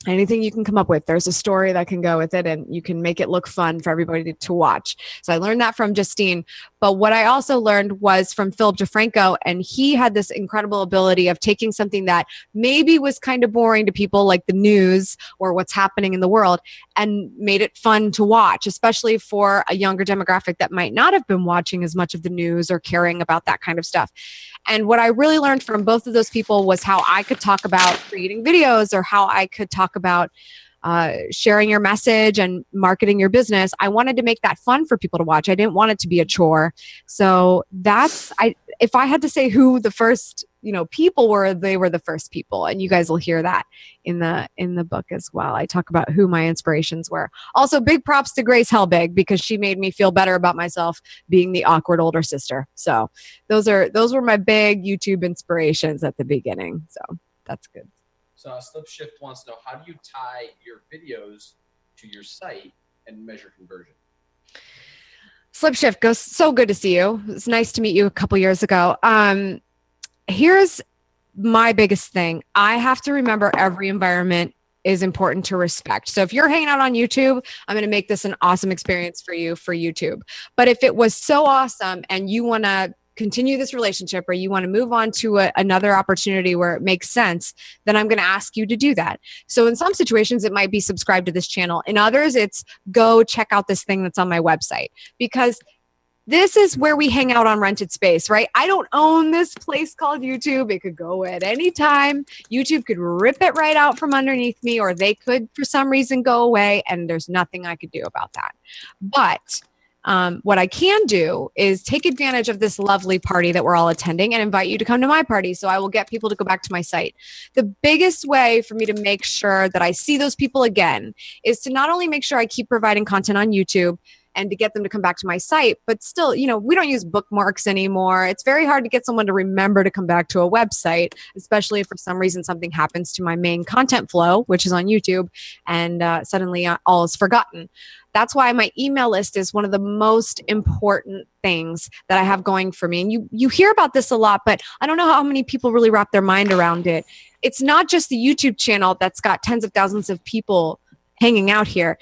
Anything you can come up with, there's a story that can go with it and you can make it look fun for everybody to watch. So I learned that from Justine. But what I also learned was from Philip DeFranco, and he had this incredible ability of taking something that maybe was kind of boring to people, like the news or what's happening in the world, and made it fun to watch, especially for a younger demographic that might not have been watching as much of the news or caring about that kind of stuff. And what I really learned from both of those people was how I could talk about creating videos or how I could talk about sharing your message and marketing your business. I wanted to make that fun for people to watch. I didn't want it to be a chore. So that's, if I had to say who the first, people were, they were the first people. And you guys will hear that in the book as well. I talk about who my inspirations were. Also, big props to Grace Helbig, because she made me feel better about myself being the awkward older sister. So those were my big YouTube inspirations at the beginning. So that's good. So Slipshift wants to know, how do you tie your videos to your site and measure conversion? Slipshift, so good to see you. It's nice to meet you a couple years ago. Here's my biggest thing. I have to remember every environment is important to respect. So if you're hanging out on YouTube, I'm going to make this an awesome experience for you for YouTube. But if it was so awesome and you want to continue this relationship or you want to move on to another opportunity where it makes sense, then I'm going to ask you to do that. So in some situations, it might be subscribe to this channel. In others, it's go check out this thing that's on my website, because this is where we hang out on rented space, right? I don't own this place called YouTube. It could go at any time. YouTube could rip it right out from underneath me, or they could, for some reason, go away, and there's nothing I could do about that. But what I can do is take advantage of this lovely party that we're all attending and invite you to come to my party. So I will get people to go back to my site. The biggest way for me to make sure that I see those people again is to not only make sure I keep providing content on YouTube and to get them to come back to my site, but still, we don't use bookmarks anymore. It's very hard to get someone to remember to come back to a website, especially if for some reason something happens to my main content flow, which is on YouTube, and suddenly all is forgotten. That's why my email list is one of the most important things that I have going for me. And you hear about this a lot, but I don't know how many people really wrap their mind around it. It's not just the YouTube channel that's got tens of thousands of people hanging out here.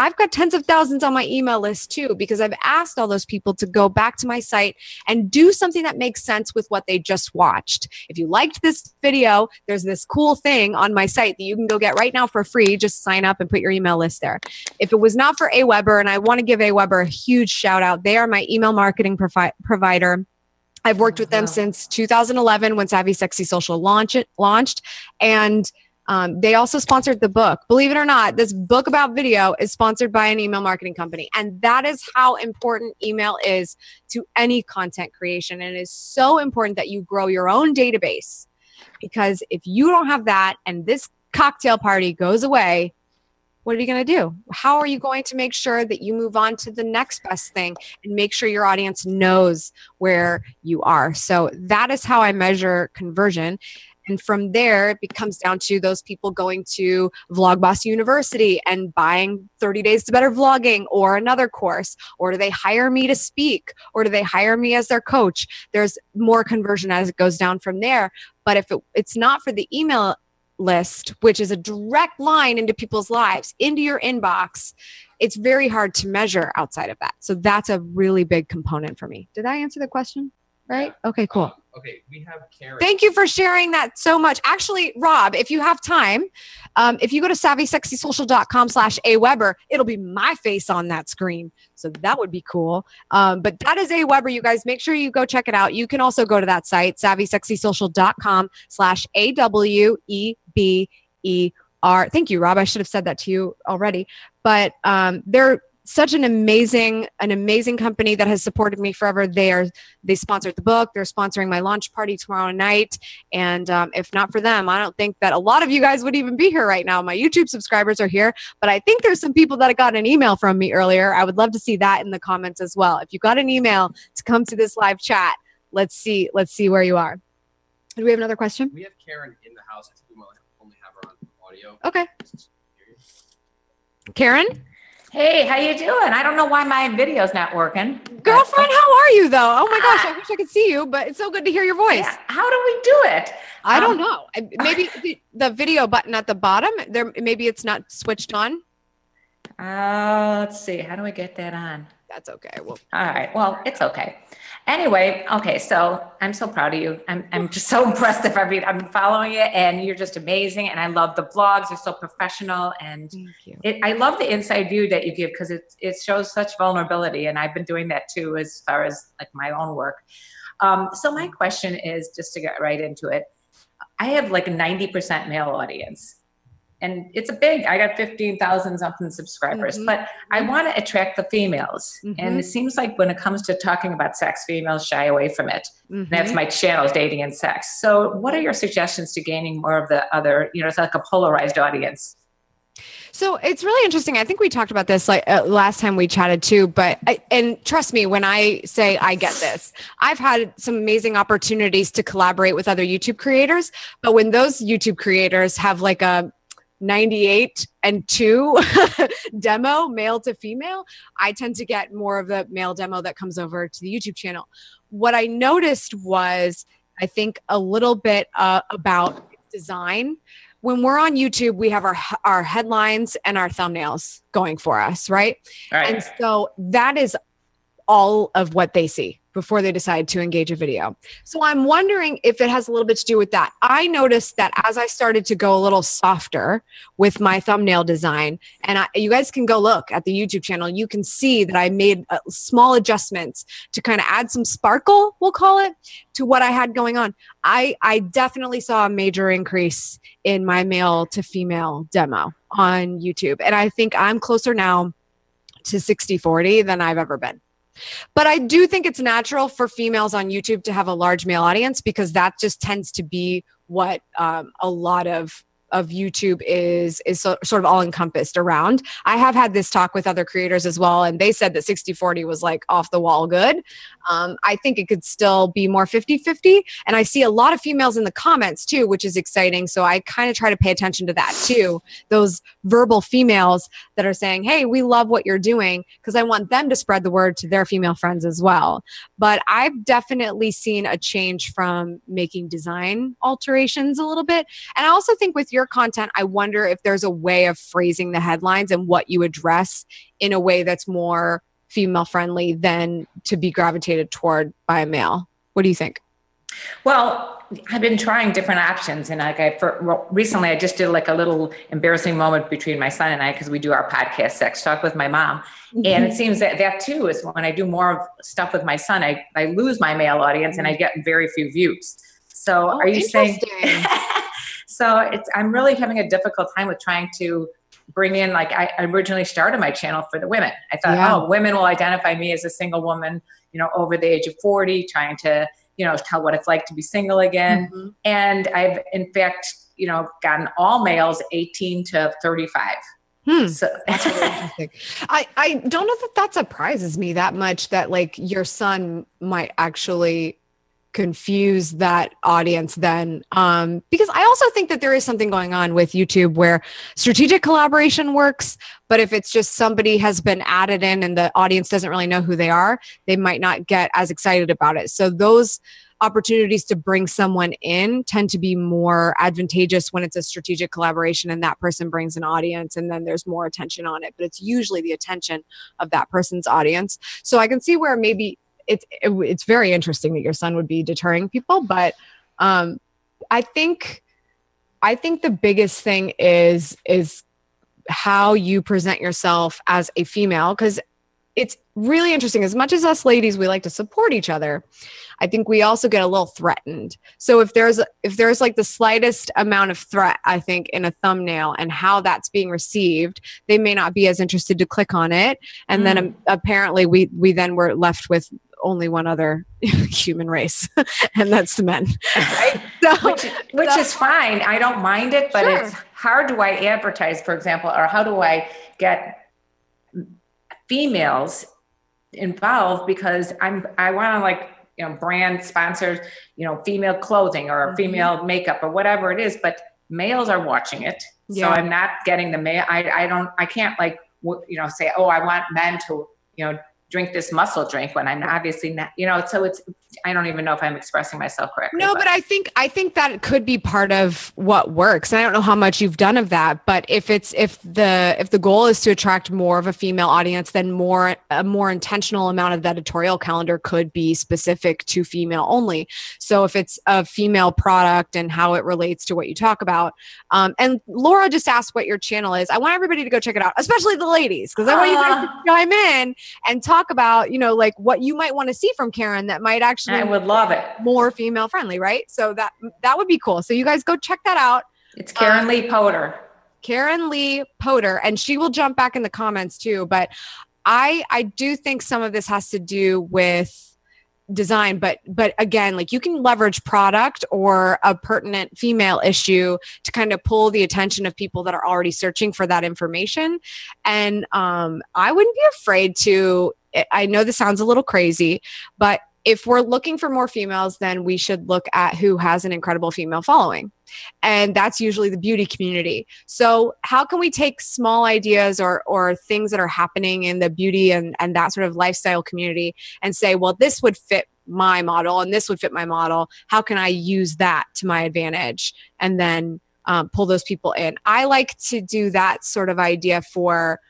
I've got tens of thousands on my email list too, because I've asked all those people to go back to my site and do something that makes sense with what they just watched. If you liked this video, there's this cool thing on my site that you can go get right now for free. Just sign up and put your email list there. If it was not for AWeber, and I want to give AWeber a huge shout out, they are my email marketing provider. I've worked with them since 2011 when Savvy Sexy Social launched. And they also sponsored the book. Believe it or not, this book about video is sponsored by an email marketing company. And that is how important email is to any content creation. And it is so important that you grow your own database, because if you don't have that and this cocktail party goes away, what are you going to do? How are you going to make sure that you move on to the next best thing and make sure your audience knows where you are? So that is how I measure conversion. And from there, it comes down to those people going to Vlog Boss University and buying 30 Days to Better Vlogging or another course, or do they hire me to speak, or do they hire me as their coach? There's more conversion as it goes down from there. But if it's not for the email list, which is a direct line into people's lives, into your inbox, it's very hard to measure outside of that. So that's a really big component for me. Did I answer the question? Right? Yeah. Okay, cool. Okay, we have Karen. Thank you for sharing that so much. Actually, Rob, if you have time, if you go to savvysexysocial.com/AWeber, it'll be my face on that screen. So that would be cool. But that is AWeber, you guys. Make sure you go check it out. You can also go to that site, savvysexysocial.com/AWEBER. Thank you, Rob. I should have said that to you already. But they're such an amazing company that has supported me forever. They sponsored the book. They're sponsoring my launch party tomorrow night. And if not for them, I don't think that a lot of you guys would even be here right now. My YouTube subscribers are here, but I think there's some people that got an email from me earlier. I would love to see that in the comments as well. If you got an email to come to this live chat, let's see where you are. Do we have another question? We have Karen in the house. I think we only have her on audio. Okay. Karen? Hey, how you doing? I don't know why my video's not working. Girlfriend, how are you though? Oh my gosh, I wish I could see you, but it's so good to hear your voice. Yeah. How do we do it? I don't know. Maybe the video button at the bottom, there maybe it's not switched on. Let's see. How do we get that on? That's okay. Well, all right. Well, it's okay. Anyway, okay. So I'm so proud of you. I'm just so impressed. I'm following it, and you're just amazing. And I love the blogs. They're so professional, and I love the inside view that you give, because it shows such vulnerability. And I've been doing that too, as far as like my own work. So my question is, just to get right into it, I have like a 90% male audience. And it's a big, I got 15,000 something subscribers, but I want to attract the females. And it seems like when it comes to talking about sex, females shy away from it. And that's my channel, dating and sex. So what are your suggestions to gaining more of the other, you know, it's like a polarized audience? So it's really interesting. I think we talked about this like last time we chatted too, but and trust me, when I say I get this, I've had some amazing opportunities to collaborate with other YouTube creators, but when those YouTube creators have like a 98-2 demo, male to female, I tend to get more of the male demo that comes over to the YouTube channel. What I noticed was, I think a little bit about design. When we're on YouTube, we have our headlines and our thumbnails going for us, right? And so that is all of what they see before they decide to engage a video. So I'm wondering if it has a little bit to do with that. I noticed that as I started to go a little softer with my thumbnail design, and you guys can go look at the YouTube channel, you can see that I made small adjustments to kind of add some sparkle, we'll call it, to what I had going on. I definitely saw a major increase in my male to female demo on YouTube. And I think I'm closer now to 60-40 than I've ever been. But I do think it's natural for females on YouTube to have a large male audience, because that just tends to be what a lot of YouTube is sort of all encompassed around. I have had this talk with other creators as well, and they said that 60-40 was like off the wall good. I think it could still be more 50-50. And I see a lot of females in the comments too, which is exciting. So I kind of try to pay attention to that too. Those verbal females that are saying, hey, we love what you're doing, because I want them to spread the word to their female friends as well. But I've definitely seen a change from making design alterations a little bit. And I also think with your your content, I wonder if there's a way of phrasing the headlines and what you address in a way that's more female friendly than to be gravitated toward by a male. What do you think? Well, I've been trying different options, and like recently I just did like a little embarrassing moment between my son and I, because we do our podcast Sex Talk with my mom. Mm-hmm. And it seems that that too is when I do more stuff with my son, I lose my male audience and I get very few views. So are you saying, so it's, I'm really having a difficult time with trying to bring in, like I originally started my channel for the women. I thought, oh, women will identify me as a single woman, you know, over the age of 40, trying to, you know, tell what it's like to be single again. Mm-hmm. And I've, in fact, you know, gotten all males 18 to 35. So that's really interesting. I don't know that that surprises me that much, that like your son might actually confuse that audience then. Because I also think that there is something going on with YouTube where strategic collaboration works, but if it's just somebody has been added in and the audience doesn't really know who they are, they might not get as excited about it. So those opportunities to bring someone in tend to be more advantageous when it's a strategic collaboration and that person brings an audience and then there's more attention on it, but it's usually the attention of that person's audience. So I can see where maybe it's very interesting that your son would be deterring people, but I think the biggest thing is how you present yourself as a female, because it's really interesting. As much as us ladies, we like to support each other, I think we also get a little threatened. So if there's like the slightest amount of threat, I think, in a thumbnail and how that's being received, they may not be as interested to click on it. And then apparently we then were left with only one other human race, and that's the men. Right? So, which is fine. I don't mind it, but it's how do I advertise, for example, or how do I get females involved, because I want to, like, you know, brand sponsors, you know, female clothing or female makeup or whatever it is, but males are watching it. Yeah. So I'm not getting the male. I can't, like, you know, say, oh, I want men to, you know, drink this muscle drink when I'm obviously not, you know, so it's, I don't even know if I'm expressing myself correctly. No, but I think that it could be part of what works. And I don't know how much you've done of that, but if the goal is to attract more of a female audience, then a more intentional amount of the editorial calendar could be specific to female only. So if it's a female product and how it relates to what you talk about, and Laura just asked what your channel is. I want everybody to go check it out, especially the ladies, because I want you guys to chime in and talk about, you know, like what you might want to see from Karen that might actually, I would love it, more female friendly, right? So that would be cool. So you guys go check that out. It's Karen Lee Potter. Karen Lee Potter, and she will jump back in the comments too. But I do think some of this has to do with design, but again, like, you can leverage product or a pertinent female issue to kind of pull the attention of people that are already searching for that information. And I wouldn't be afraid to. I know this sounds a little crazy, but if we're looking for more females, then we should look at who has an incredible female following. And that's usually the beauty community. So how can we take small ideas or things that are happening in the beauty and that sort of lifestyle community and say, well, this would fit my model and this would fit my model. How can I use that to my advantage? And then pull those people in. I like to do that sort of idea for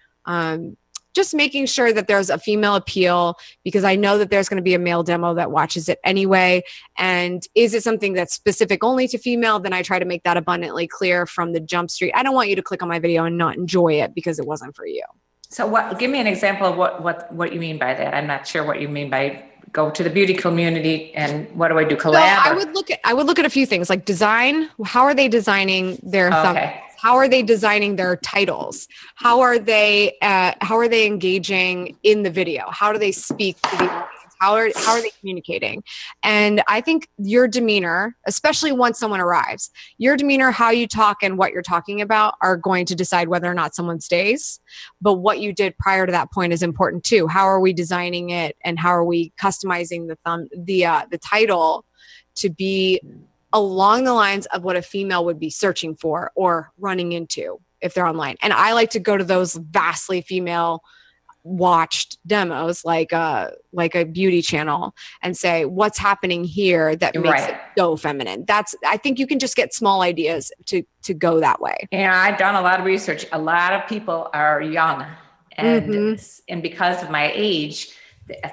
just making sure that there's a female appeal, because I know that there's going to be a male demo that watches it anyway. And is it something that's specific only to female? Then I try to make that abundantly clear from the jump street. I don't want you to click on my video and not enjoy it because it wasn't for you. So give me an example of what you mean by that. I'm not sure what you mean by go to the beauty community and what do I do? Collab? So I would look at a few things like design. How are they designing their thumbnails? How are they designing their titles? How are they engaging in the video? How do they speak to the audience? How are they communicating? And I think your demeanor, especially once someone arrives, your demeanor, how you talk and what you're talking about are going to decide whether or not someone stays. But what you did prior to that point is important too. How are we designing it and how are we customizing the title to be along the lines of what a female would be searching for or running into if they're online. And I like to go to those vastly female watched demos like a beauty channel and say, what's happening here that makes right. it so feminine? That's, I think you can just get small ideas to go that way. Yeah. I've done a lot of research. A lot of people are young and because of my age,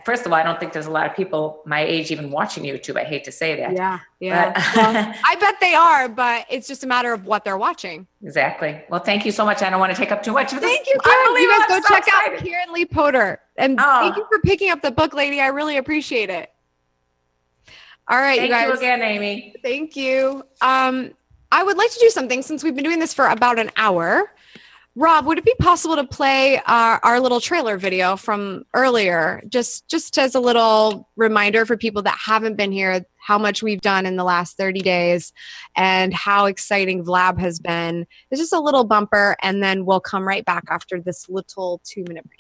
first of all, I don't think there's a lot of people my age even watching YouTube. I hate to say that. Yeah. Yeah. But, well, I bet they are, but it's just a matter of what they're watching. Exactly. Well, thank you so much. I don't want to take up too much of this. Thank you, Karen. You guys go check out Karen Lee Potter. And thank you for picking up the book, lady. I really appreciate it. All right, you guys. Thank you again, Amy. Thank you. I would like to do something since we've been doing this for about an hour. Rob, would it be possible to play our little trailer video from earlier, just as a little reminder for people that haven't been here, how much we've done in the last 30 days and how exciting Vlab has been. It's just a little bumper, and then we'll come right back after this little 2-minute break.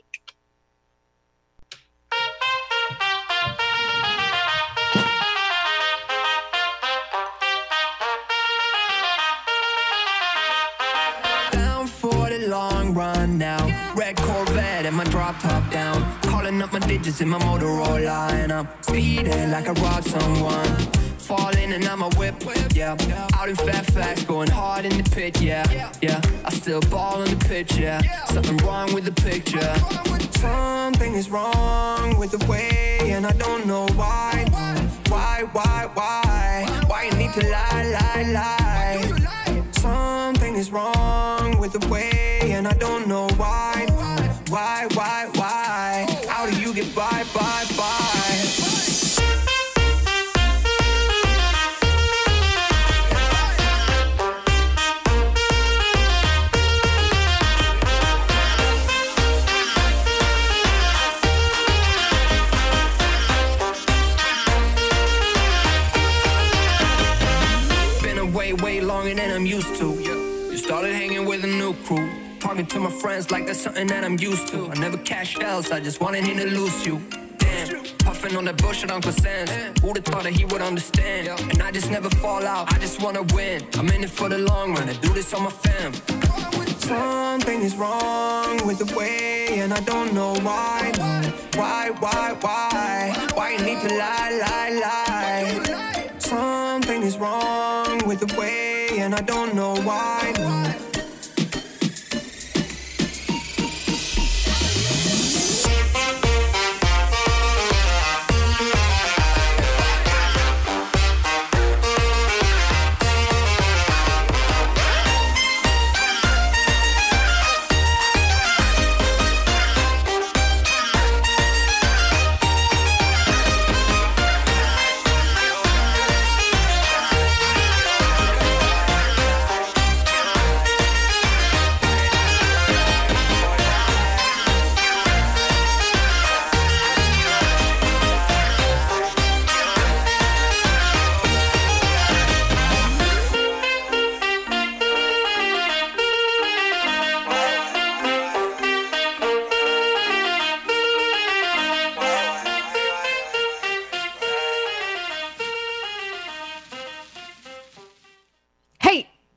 Long run now, red Corvette and my drop top down, calling up my digits in my Motorola, and I'm speeding like I robbed someone, falling and I'm a whip, yeah, out in Fairfax, going hard in the pit, yeah, I still ball in the pitch, yeah, something wrong with the picture, something is wrong with the way, and I don't know why you need to lie, something is wrong with the way, and I don't know why, how do you get by? Been away way longer than I'm used to. You started hanging with a new crew. Talking to my friends like that's something that I'm used to. I never cashed else, I just wanted him to lose you. Damn, puffing on that bullshit Uncle Sam's. Who'd have thought that he would understand? And I just never fall out, I just wanna win. I'm in it for the long run, I do this on my fam. Something is wrong with the way, and I don't know why? Why you need to lie? Something is wrong with the way, and I don't know why?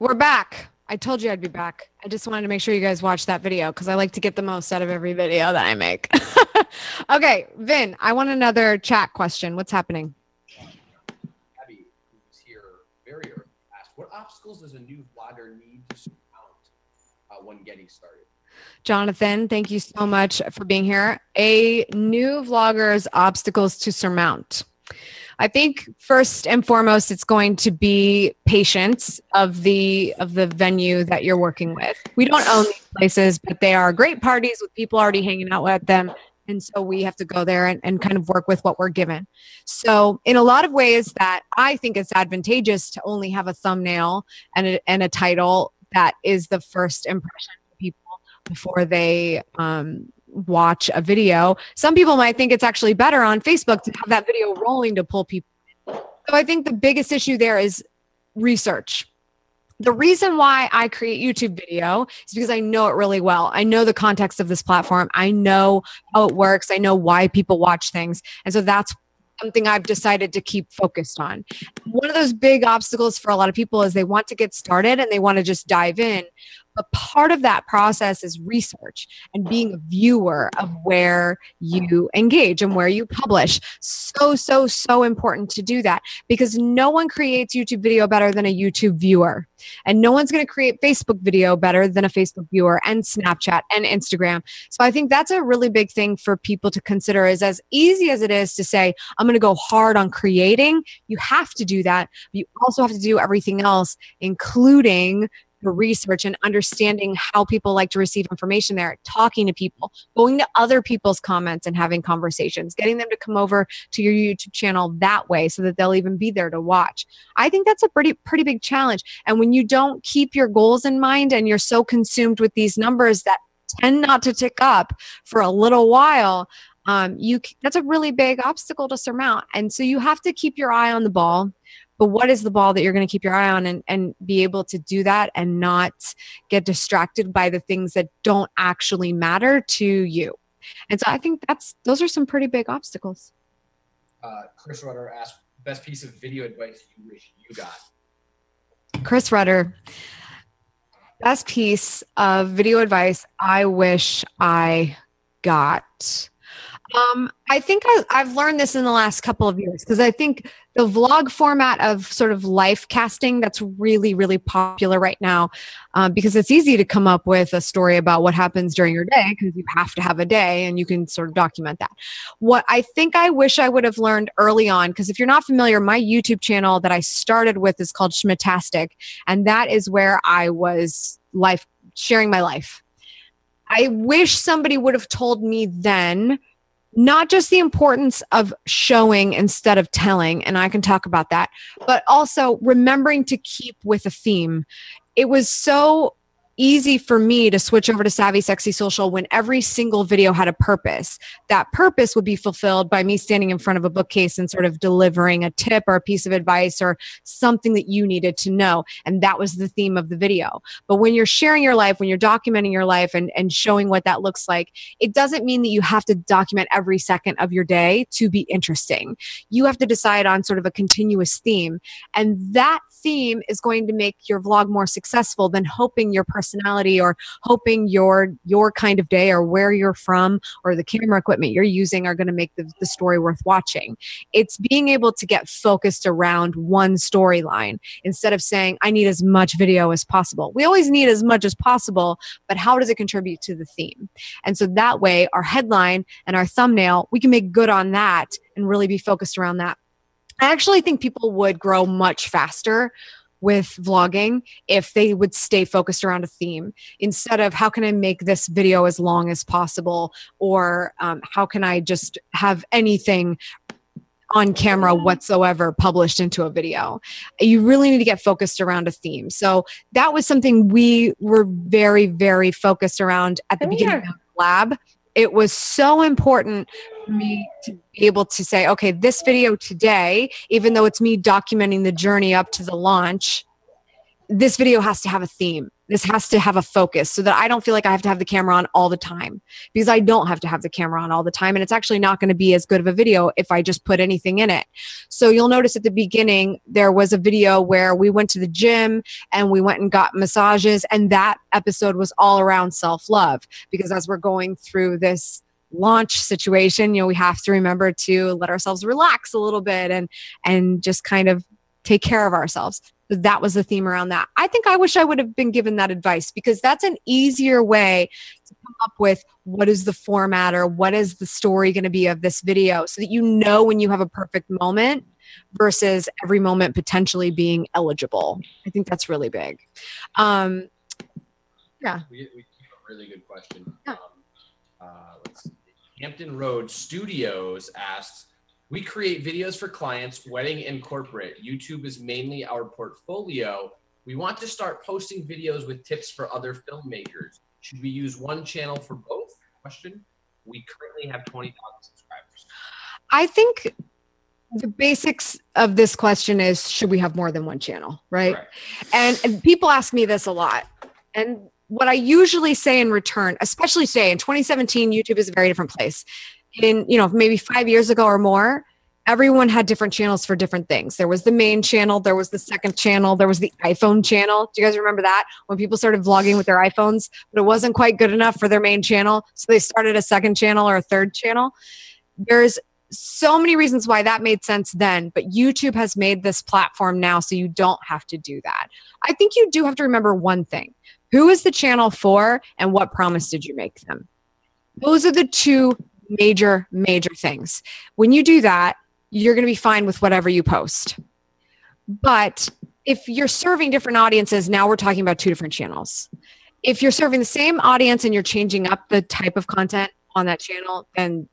We're back. I told you I'd be back. I just wanted to make sure you guys watch that video because I like to get the most out of every video that I make. Okay, Vin, I want another chat question. What's happening? Abby, who's here very early, asked, what obstacles does a new vlogger need to surmount when getting started? Jonathan, thank you so much for being here. A new vlogger's obstacles to surmount. I think first and foremost, it's going to be patience of the venue that you're working with. We don't own these places, but they are great parties with people already hanging out at them. And so we have to go there and kind of work with what we're given. So in a lot of ways that I think it's advantageous to only have a thumbnail and a title that is the first impression for people before they watch a video. Some people might think it's actually better on Facebook to have that video rolling to pull people in. So I think the biggest issue there is research. The reason why I create YouTube video is because I know it really well. I know the context of this platform. I know how it works. I know why people watch things. And so that's something I've decided to keep focused on. One of those big obstacles for a lot of people is they want to get started and they want to just dive in. But part of that process is research and being a viewer of where you engage and where you publish. So important to do that, because no one creates YouTube video better than a YouTube viewer. And no one's going to create Facebook video better than a Facebook viewer, and Snapchat and Instagram. So I think that's a really big thing for people to consider, is as easy as it is to say, I'm going to go hard on creating. You have to do that. But you also have to do everything else, including the research and understanding how people like to receive information there, talking to people, going to other people's comments and having conversations, getting them to come over to your YouTube channel that way so that they'll even be there to watch. I think that's a pretty big challenge. And when you don't keep your goals in mind and you're so consumed with these numbers that tend not to tick up for a little while, that's a really big obstacle to surmount. And so you have to keep your eye on the ball. But what is the ball that you're going to keep your eye on, and be able to do that and not get distracted by the things that don't actually matter to you? And so I think those are some pretty big obstacles. Chris Rutter asked, best piece of video advice you wish you got? Chris Rutter, best piece of video advice I wish I got. I think I've learned this in the last couple of years, because I think the vlog format of sort of life casting that's really, really popular right now, because it's easy to come up with a story about what happens during your day, because you have to have a day and you can sort of document that. What I think I wish I would have learned early on, because if you're not familiar, my YouTube channel that I started with is called Schmittastic, and that is where I was sharing my life. I wish somebody would have told me then, not just the importance of showing instead of telling, and I can talk about that, but also remembering to keep with a theme. It was so easy for me to switch over to Savvy Sexy Social when every single video had a purpose. That purpose would be fulfilled by me standing in front of a bookcase and sort of delivering a tip or a piece of advice or something that you needed to know. And that was the theme of the video. But when you're sharing your life, when you're documenting your life and showing what that looks like, it doesn't mean that you have to document every second of your day to be interesting. You have to decide on sort of a continuous theme. And that theme is going to make your vlog more successful than hoping your personality or hoping your kind of day or where you're from or the camera equipment you're using are going to make the story worth watching. It's being able to get focused around one storyline instead of saying, I need as much video as possible. We always need as much as possible, but how does it contribute to the theme? And so that way, our headline and our thumbnail, we can make good on that and really be focused around that. I actually think people would grow much faster with vlogging if they would stay focused around a theme instead of how can I make this video as long as possible, or how can I just have anything on camera whatsoever published into a video. You really need to get focused around a theme. So that was something we were very, very focused around at the beginning of the lab. It was so important for me to be able to say, okay, this video today, even though it's me documenting the journey up to the launch, this video has to have a theme. This has to have a focus so that I don't feel like I have to have the camera on all the time, because I don't have to have the camera on all the time. And it's actually not going to be as good of a video if I just put anything in it. So you'll notice at the beginning, there was a video where we went to the gym and we went and got massages. And that episode was all around self-love, because as we're going through this launch situation, you know, we have to remember to let ourselves relax a little bit and just kind of take care of ourselves. That was the theme around that. I think I wish I would have been given that advice, because that's an easier way to come up with what is the format or what is the story going to be of this video, so that you know when you have a perfect moment versus every moment potentially being eligible. I think that's really big. Yeah. We keep a really good question. Yeah. Let's see. Hampton Road Studios asks, we create videos for clients, wedding and corporate. YouTube is mainly our portfolio. We want to start posting videos with tips for other filmmakers. Should we use one channel for both? Question. We currently have 20,000 subscribers. I think the basics of this question is, should we have more than one channel, right? And people ask me this a lot. And what I usually say in return, especially today in 2017, YouTube is a very different place. In, you know, maybe 5 years ago or more, everyone had different channels for different things. There was the main channel. There was the second channel. There was the iPhone channel. Do you guys remember that? When people started vlogging with their iPhones, but it wasn't quite good enough for their main channel. So they started a second channel or a third channel. There's so many reasons why that made sense then, but YouTube has made this platform now, so you don't have to do that. I think you do have to remember one thing. Who is the channel for and what promise did you make them? Those are the two major, major things. When you do that, you're going to be fine with whatever you post. But if you're serving different audiences, now we're talking about two different channels. If you're serving the same audience and you're changing up the type of content on that channel, then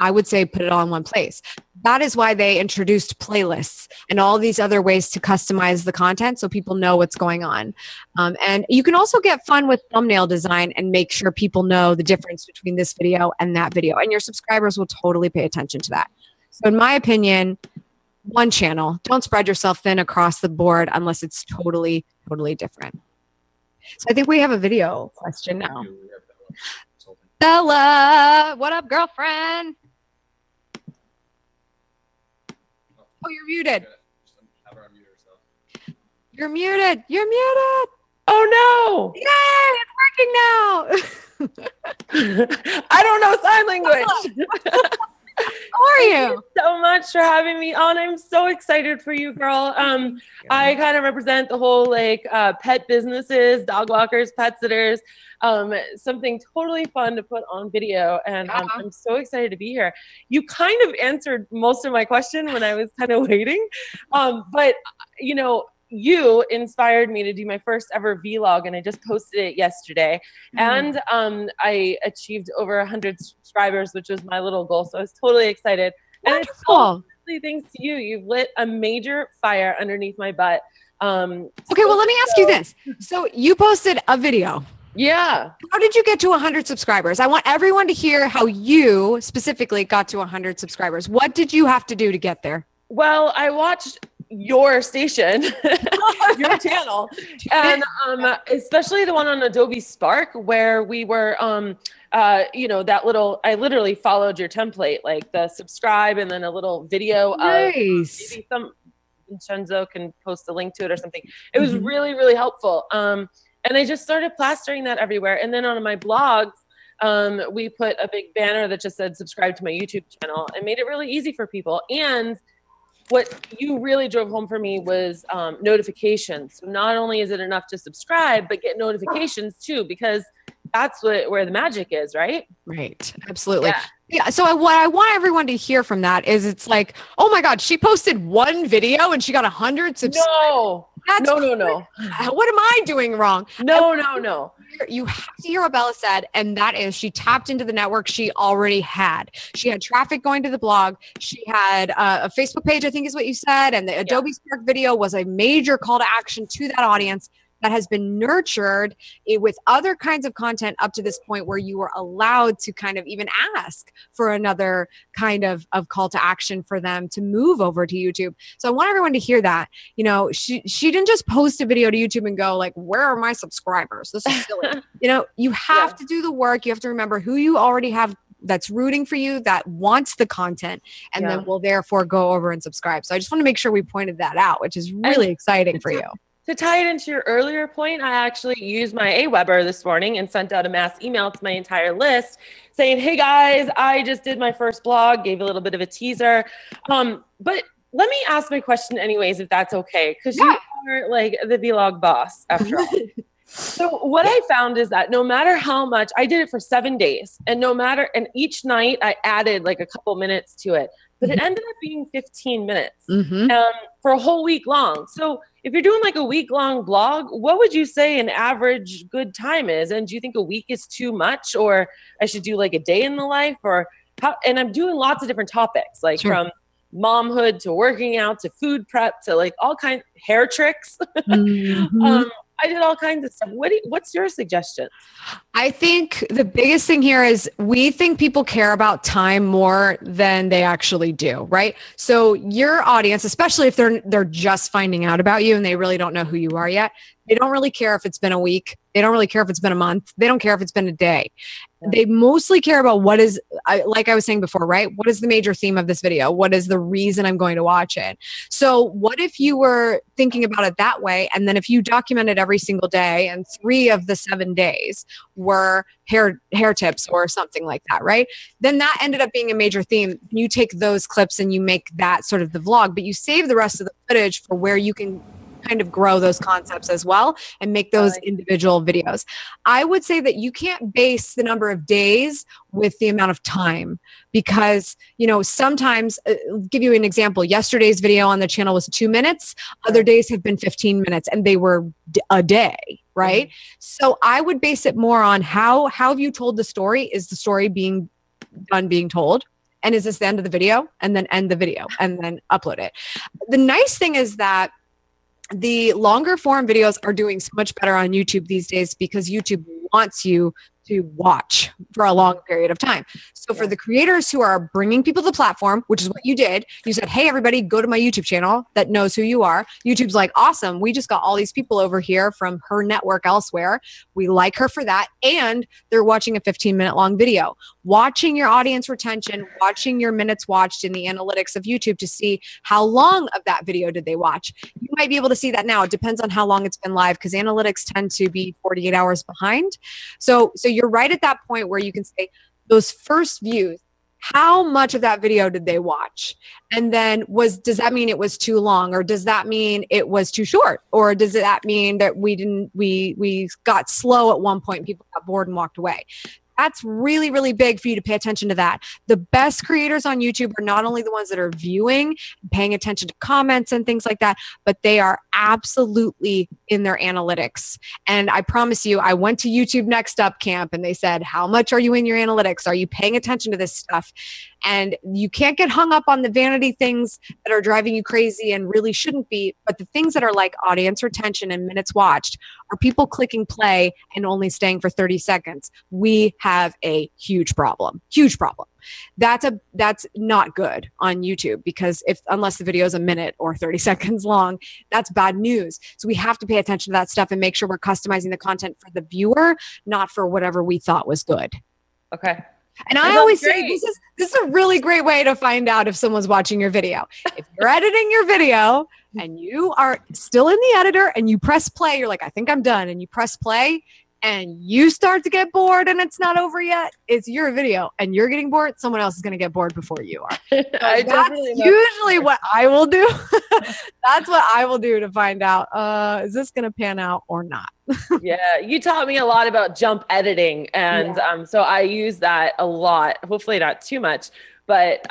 I would say put it all in one place. That is why they introduced playlists and all these other ways to customize the content so people know what's going on. And you can also get fun with thumbnail design and make sure people know the difference between this video and that video. And your subscribers will totally pay attention to that. So in my opinion, one channel. Don't spread yourself thin across the board unless it's totally, totally different. So I think we have a video question now. Bella, what up, girlfriend? Oh, you're muted. You're muted. You're muted. Oh, no. Yay, it's working now. I don't know sign language. How are you? Thank you so much for having me on. I'm so excited for you, girl. I kind of represent the whole like pet businesses, dog walkers, pet sitters, something totally fun to put on video. And I'm so excited to be here. You kind of answered most of my question when I was kind of waiting. But you know, you inspired me to do my first ever vlog, and I just posted it yesterday. And I achieved over 100 subscribers, which was my little goal. So I was totally excited. Wonderful. And thanks to you, you've lit a major fire underneath my butt. Okay, well, let me ask you this. So you posted a video. Yeah. How did you get to 100 subscribers? I want everyone to hear how you specifically got to 100 subscribers. What did you have to do to get there? Well, I watched your station, your channel, and especially the one on Adobe Spark where we were, you know, that little, I literally followed your template, like the subscribe and then a little video. Nice. Of maybe some, Shenzo can post a link to it or something. It was really, really helpful. And I just started plastering that everywhere. And then on my blogs, we put a big banner that just said, subscribe to my YouTube channel, and made it really easy for people. And what you really drove home for me was notifications. So not only is it enough to subscribe, but get notifications too, because that's what, where the magic is, right? Right. Absolutely. Yeah. So what I want everyone to hear from that is it's like, oh my God, she posted one video and she got 100 subscribers. No. That's no. What am I doing wrong? No. You have to hear what Bella said, and that is she tapped into the network she already had. She had traffic going to the blog. She had a Facebook page, I think is what you said, and the Adobe Spark video was a major call to action to that audience that has been nurtured with other kinds of content up to this point where you were allowed to kind of even ask for another kind of call to action for them to move over to YouTube. So I want everyone to hear that. You know, she didn't just post a video to YouTube and go like, where are my subscribers? This is silly. You know, you have to do the work. You have to remember who you already have that's rooting for you, that wants the content, and then will therefore go over and subscribe. So I just want to make sure we pointed that out, which is really exciting for you. To tie it into your earlier point, I actually used my AWeber this morning and sent out a mass email to my entire list saying, hey guys, I just did my first blog, gave a little bit of a teaser. But let me ask my question anyways, if that's okay, because you are like the vlog boss after all. So what I found is that no matter how much, I did it for 7 days, and no matter, and each night I added like a couple minutes to it, but it ended up being 15 minutes for a whole week long. So if you're doing like a week long blog, what would you say an average good time is? And do you think a week is too much, or I should do like a day in the life, or how? And I'm doing lots of different topics, like from momhood to working out, to food prep, to like all kinds of hair tricks. I did all kinds of stuff. What's your suggestion? I think the biggest thing here is we think people care about time more than they actually do, right? So your audience, especially if they're just finding out about you and they really don't know who you are yet, they don't really care if it's been a week They don't really care if it's been a month. They don't care if it's been a day. They mostly care about what is, like I was saying before, right? What is the major theme of this video? What is the reason I'm going to watch it? So what if you were thinking about it that way? And then if you documented every single day and 3 of the 7 days were hair tips or something like that, right? Then that ended up being a major theme. You take those clips and you make that sort of the vlog, but you save the rest of the footage for where you can kind of grow those concepts as well and make those individual videos. I would say that you can't base the number of days with the amount of time, because, you know, sometimes, give you an example, yesterday's video on the channel was 2 minutes, other days have been 15 minutes and they were a day, right? Mm-hmm. So I would base it more on how have you told the story? Is the story being done being told? And is this the end of the video? And then end the video and then upload it. The nice thing is that the longer form videos are doing so much better on YouTube these days because YouTube wants you to watch for a long period of time. So for the creators who are bringing people to the platform, which is what you did, you said, hey, everybody, go to my YouTube channel that knows who you are. YouTube's like, awesome. We just got all these people over here from her network elsewhere. We like her for that. And they're watching a 15-minute long video. Watching your audience retention, watching your minutes watched in the analytics of YouTube to see how long of that video did they watch. You might be able to see that now. It depends on how long it's been live because analytics tend to be 48 hours behind. So you're right at that point where you can say those first views, how much of that video did they watch? And then does that mean it was too long, or does that mean it was too short? Or does that mean that we got slow at one point, people got bored and walked away? That's really, really big for you to pay attention to that. The best creators on YouTube are not only the ones that are viewing, paying attention to comments and things like that, but they are absolutely in their analytics. And I promise you, I went to YouTube Next Up Camp and they said, how much are you in your analytics? Are you paying attention to this stuff? And you can't get hung up on the vanity things that are driving you crazy and really shouldn't be. But the things that are like audience retention and minutes watched are people clicking play and only staying for 30 seconds. We have a huge problem, huge problem. That's not good on YouTube, because unless the video is a minute or 30 seconds long, that's bad news. So we have to pay attention to that stuff and make sure we're customizing the content for the viewer, not for whatever we thought was good. Okay. And I always say this is a really great way to find out if someone's watching your video. If you're editing your video and you are still in the editor and you press play, you're like, I think I'm done. And you press play and you start to get bored and it's not over yet. It's your video and you're getting bored. Someone else is going to get bored before you are. So that's usually what I will do. That's what I will do to find out, is this going to pan out or not? Yeah. You taught me a lot about jump editing. And so I use that a lot, hopefully not too much, but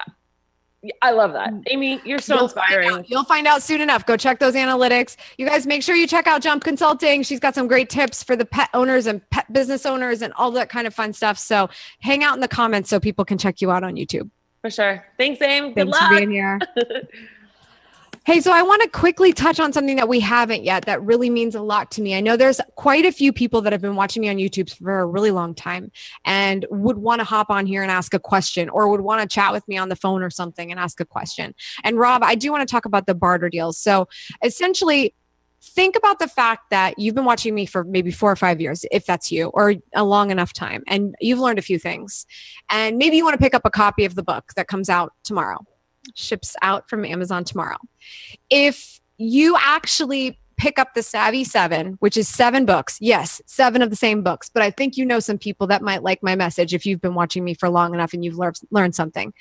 I love that. Amy, you're so inspiring. You'll find out soon enough. Go check those analytics. You guys make sure you check out Jump Consulting. She's got some great tips for the pet owners and pet business owners and all that kind of fun stuff. So hang out in the comments so people can check you out on YouTube. For sure. Thanks, Amy. Good luck. Thanks for being here. Hey, so I want to quickly touch on something that we haven't yet that really means a lot to me. I know there's quite a few people that have been watching me on YouTube for a really long time and would want to hop on here and ask a question, or would want to chat with me on the phone or something and ask a question. And Rob, I do want to talk about the barter deals. So essentially, think about the fact that you've been watching me for maybe 4 or 5 years, if that's you, or a long enough time, and you've learned a few things. And maybe you want to pick up a copy of the book that comes out tomorrow. Ships out from Amazon tomorrow. If you actually pick up the Savvy 7, which is 7 books, yes, 7 of the same books, but I think you know some people that might like my message if you've been watching me for long enough and you've learned something.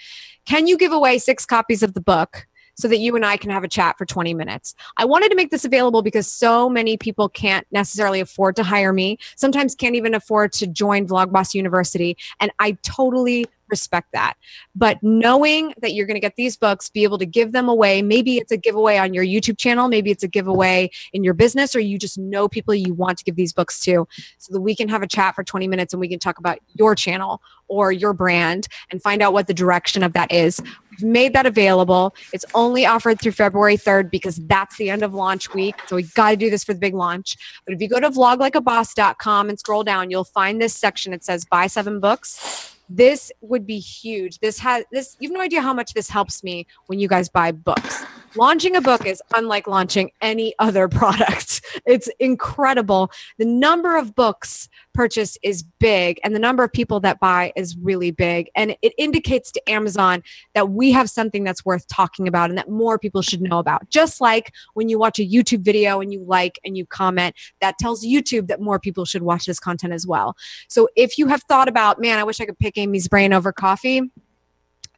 Can you give away 6 copies of the book so that you and I can have a chat for 20 minutes? I wanted to make this available because so many people can't necessarily afford to hire me, sometimes can't even afford to join Vlogboss University, and I totally respect that. But knowing that you're going to get these books, be able to give them away, maybe it's a giveaway on your YouTube channel, maybe it's a giveaway in your business, or you just know people you want to give these books to, so that we can have a chat for 20 minutes and we can talk about your channel or your brand and find out what the direction of that is. Made that available. It's only offered through February 3rd because that's the end of launch week. So we got to do this for the big launch. But if you go to vloglikeaboss.com and scroll down, you'll find this section. It says buy 7 books. This would be huge. You've no idea how much this helps me when you guys buy books. Launching a book is unlike launching any other product. It's incredible. The number of books purchased is big, and the number of people that buy is really big. And it indicates to Amazon that we have something that's worth talking about and that more people should know about. Just like when you watch a YouTube video and you like and you comment, that tells YouTube that more people should watch this content as well. So if you have thought about, man, I wish I could pick Amy's brain over coffee,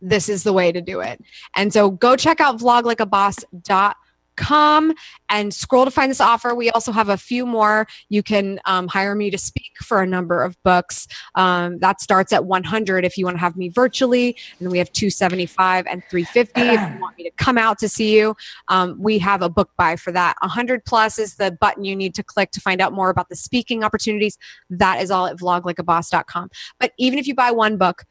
this is the way to do it. And so go check out vloglikeaboss.com and scroll to find this offer. We also have a few more. You can hire me to speak for a number of books. That starts at $100 if you want to have me virtually. And we have $275 and $350 if you want me to come out to see you. We have a book buy for that. $100+ is the button you need to click to find out more about the speaking opportunities. That is all at vloglikeaboss.com. But even if you buy one book,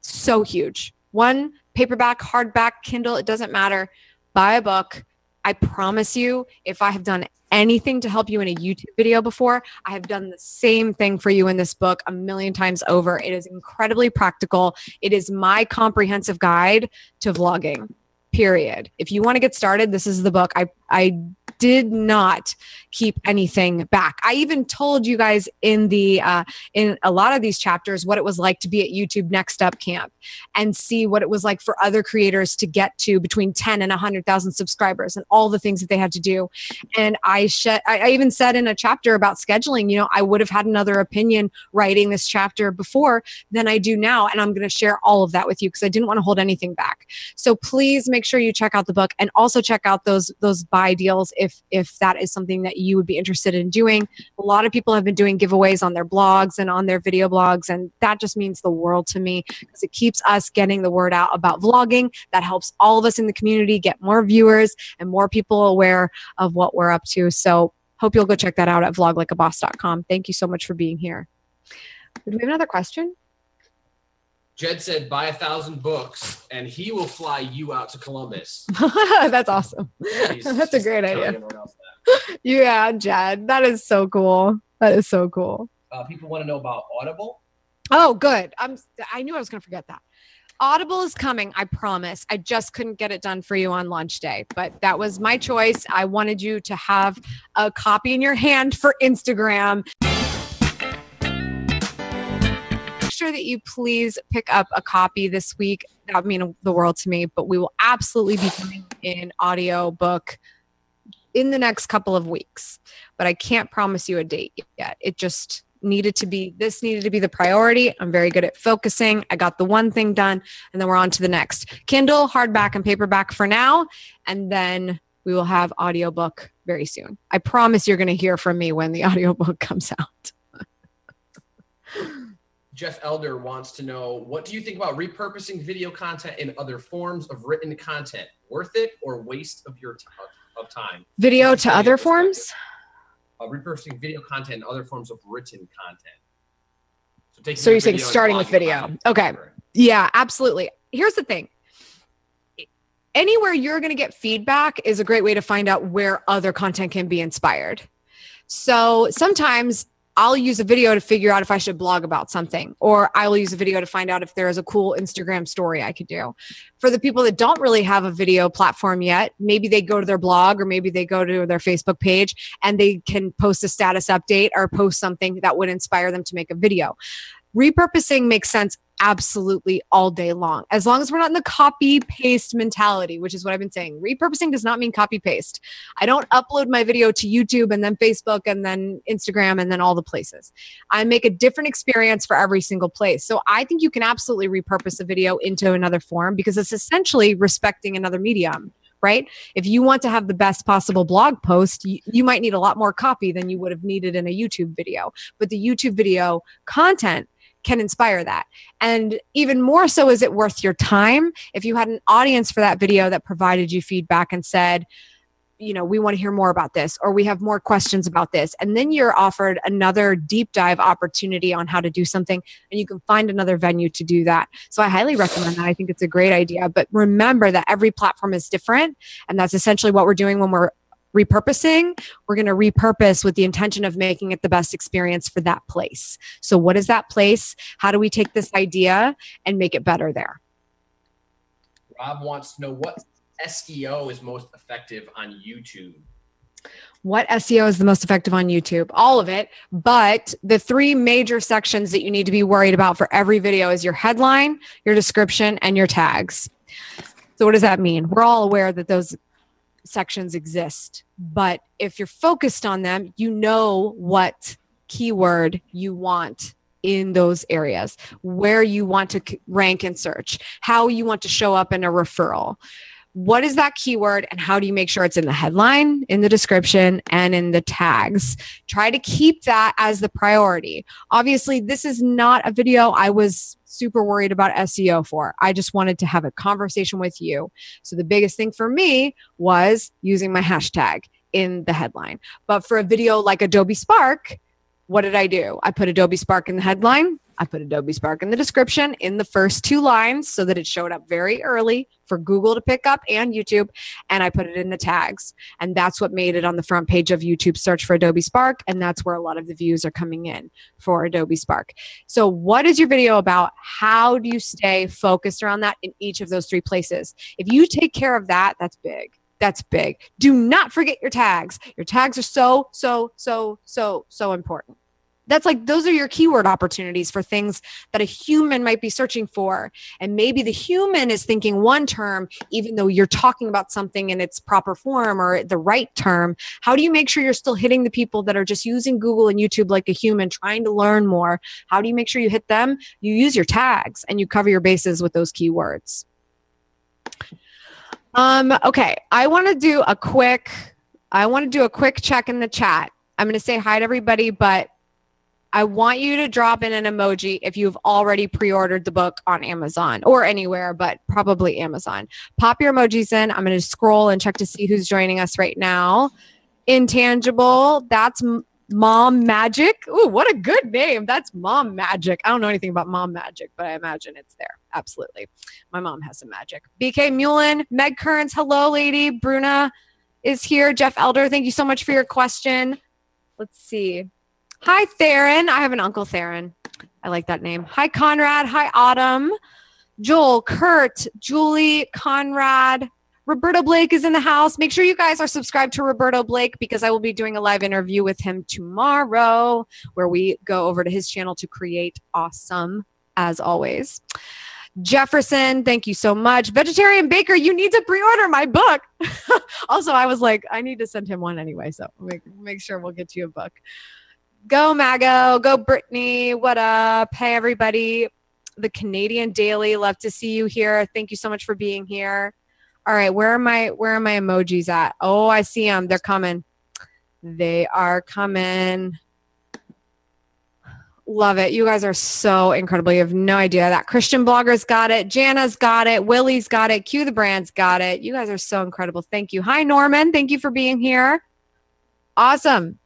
so huge. One paperback, hardback, Kindle, it doesn't matter. Buy a book. I promise you, if I have done anything to help you in a YouTube video before, I have done the same thing for you in this book a million times over. It is incredibly practical. It is my comprehensive guide to vlogging, period. If you want to get started, this is the book. I did not keep anything back. I even told you guys in the in a lot of these chapters what it was like to be at YouTube Next Up Camp and see what it was like for other creators to get to between 10 and 100,000 subscribers and all the things that they had to do. And I even said in a chapter about scheduling, you know, I would have had another opinion writing this chapter before than I do now, and I'm going to share all of that with you because I didn't want to hold anything back. So please make sure you check out the book and also check out those buy deals if that is something that you would be interested in doing. A lot of people have been doing giveaways on their blogs and on their video blogs, and that just means the world to me because it keeps us getting the word out about vlogging. That helps all of us in the community get more viewers and more people aware of what we're up to. So hope you'll go check that out at vloglikeaboss.com. Thank you so much for being here. Do we have another question? Jed said, buy 1,000 books and he will fly you out to Columbus. That's awesome. Yeah, that's a great idea. Yeah, Jed, that is so cool. That is so cool. People want to know about Audible. Oh, good. I knew I was going to forget that. Audible is coming, I promise. I just couldn't get it done for you on launch day, but that was my choice. I wanted you to have a copy in your hand for Instagram. Sure that you please pick up a copy this week. That would mean the world to me, but we will absolutely be coming in audio book in the next couple of weeks, but I can't promise you a date yet. It just needed to be the priority. I'm very good at focusing. I got the one thing done and then we're on to the next. Kindle, hardback and paperback for now, and then we will have audiobook very soon. I promise you're going to hear from me when the audiobook comes out. Jeff Elder wants to know, what do you think about repurposing video content in other forms of written content? Worth it or waste of your time? Video to other forms? Repurposing video content in other forms of written content. So you're saying starting with video. Okay. Yeah, absolutely. Here's the thing. Anywhere you're going to get feedback is a great way to find out where other content can be inspired. So sometimes I'll use a video to figure out if I should blog about something, or I will use a video to find out if there is a cool Instagram story I could do. For the people that don't really have a video platform yet, maybe they go to their blog or maybe they go to their Facebook page and they can post a status update or post something that would inspire them to make a video. Repurposing makes sense absolutely all day long as we're not in the copy paste mentality, which is what I've been saying. Repurposing does not mean copy paste. I don't upload my video to YouTube and then Facebook and then Instagram and then all the places. I make a different experience for every single place. So I think you can absolutely repurpose a video into another form because it's essentially respecting another medium, right? If you want to have the best possible blog post, you might need a lot more copy than you would have needed in a YouTube video, but the YouTube video content can inspire that. And even more so, is it worth your time? If you had an audience for that video that provided you feedback and said, you know, we want to hear more about this, or we have more questions about this, and then you're offered another deep dive opportunity on how to do something, and you can find another venue to do that. So I highly recommend that. I think it's a great idea. But remember that every platform is different, and that's essentially what we're doing when we're repurposing. We're going to repurpose with the intention of making it the best experience for that place. So what is that place? How do we take this idea and make it better there? Rob wants to know, what SEO is most effective on YouTube? what SEO is the most effective on YouTube? All of it. But the three major sections that you need to be worried about for every video is your headline, your description, and your tags. So what does that mean? We're all aware that those sections exist, but if you're focused on them, you know what keyword you want in those areas, where you want to rank in search, how you want to show up in a referral. What is that keyword and how do you make sure it's in the headline, in the description, and in the tags? Try to keep that as the priority. Obviously, this is not a video I was super worried about SEO for. I just wanted to have a conversation with you. So the biggest thing for me was using my hashtag in the headline. But for a video like Adobe Spark, what did I do? I put Adobe Spark in the headline. I put Adobe Spark in the description in the first two lines so that it showed up very early for Google to pick up and YouTube. And I put it in the tags. And that's what made it on the front page of YouTube search for Adobe Spark. And that's where a lot of the views are coming in for Adobe Spark. So what is your video about? How do you stay focused around that in each of those three places? If you take care of that, that's big. That's big. Do not forget your tags. Your tags are so important. That's like, those are your keyword opportunities for things that a human might be searching for. And maybe the human is thinking one term, even though you're talking about something in its proper form or the right term. How do you make sure you're still hitting the people that are just using Google and YouTube like a human, trying to learn more? How do you make sure you hit them? You use your tags and you cover your bases with those keywords. Okay. I want to do a quick check in the chat. I'm going to say hi to everybody, but I want you to drop in an emoji if you've already pre-ordered the book on Amazon or anywhere, but probably Amazon. Pop your emojis in. I'm going to scroll and check to see who's joining us right now. Intangible. That's Mom Magic. Ooh, what a good name. That's Mom Magic. I don't know anything about Mom Magic, but I imagine it's there. Absolutely. My mom has some magic. BK Mullen, Meg Kearns. Hello, lady. Bruna is here. Jeff Elder, thank you so much for your question. Let's see. Hi, Theron. I have an Uncle Theron. I like that name. Hi, Conrad. Hi, Autumn. Joel, Kurt, Julie, Conrad. Roberto Blake is in the house. Make sure you guys are subscribed to Roberto Blake because I will be doing a live interview with him tomorrow where we go over to his channel to create awesome, as always. Jefferson, thank you so much. Vegetarian Baker, you need to pre-order my book. Also, I was like, I need to send him one anyway, so make sure we'll get you a book. Go Mago, go Brittany, what up? Hey everybody, the Canadian Daily, love to see you here. Thank you so much for being here. All right, where are my emojis at? Oh, I see them, they're coming. They are coming. Love it, you guys are so incredible. You have no idea that Christian Blogger's got it, Jana's got it, Willie's got it, Q the Brand's got it. You guys are so incredible, thank you. Hi Norman, thank you for being here. Awesome.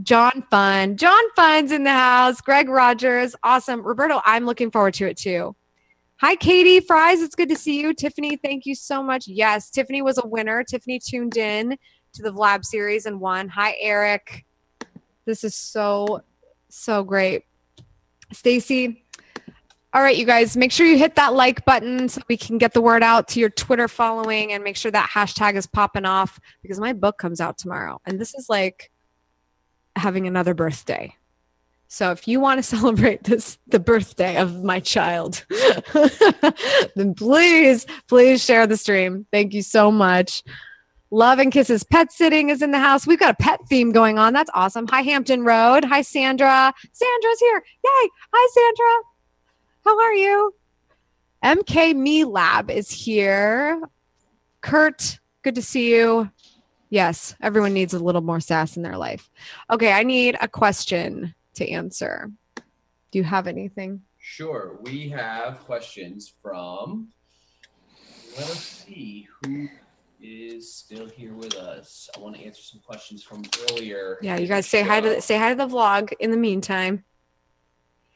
John Fun's in the house. Greg Rogers. Awesome. Roberto, I'm looking forward to it too. Hi, Katie Fries. It's good to see you. Tiffany, thank you so much. Yes, Tiffany was a winner. Tiffany tuned in to the Vlab series and won. Hi, Eric. This is so, so great. Stacy. All right, you guys, make sure you hit that like button so we can get the word out to your Twitter following and make sure that hashtag is popping off because my book comes out tomorrow. And this is like having another birthday. So if you want to celebrate the birthday of my child, then please share the stream. Thank you so much. Love and Kisses Pet Sitting is in the house. We've got a pet theme going on. That's awesome. Hi, Hampton Road. Hi, Sandra. Sandra's here. Yay. Hi, Sandra. How are you? MK Me Lab is here. Kurt, good to see you. Yes, everyone needs a little more sass in their life. Okay, I need a question to answer. Do you have anything? Sure. We have questions from, let's see, who is still here with us? I want to answer some questions from earlier. Yeah, you guys say hi to the vlog in the meantime.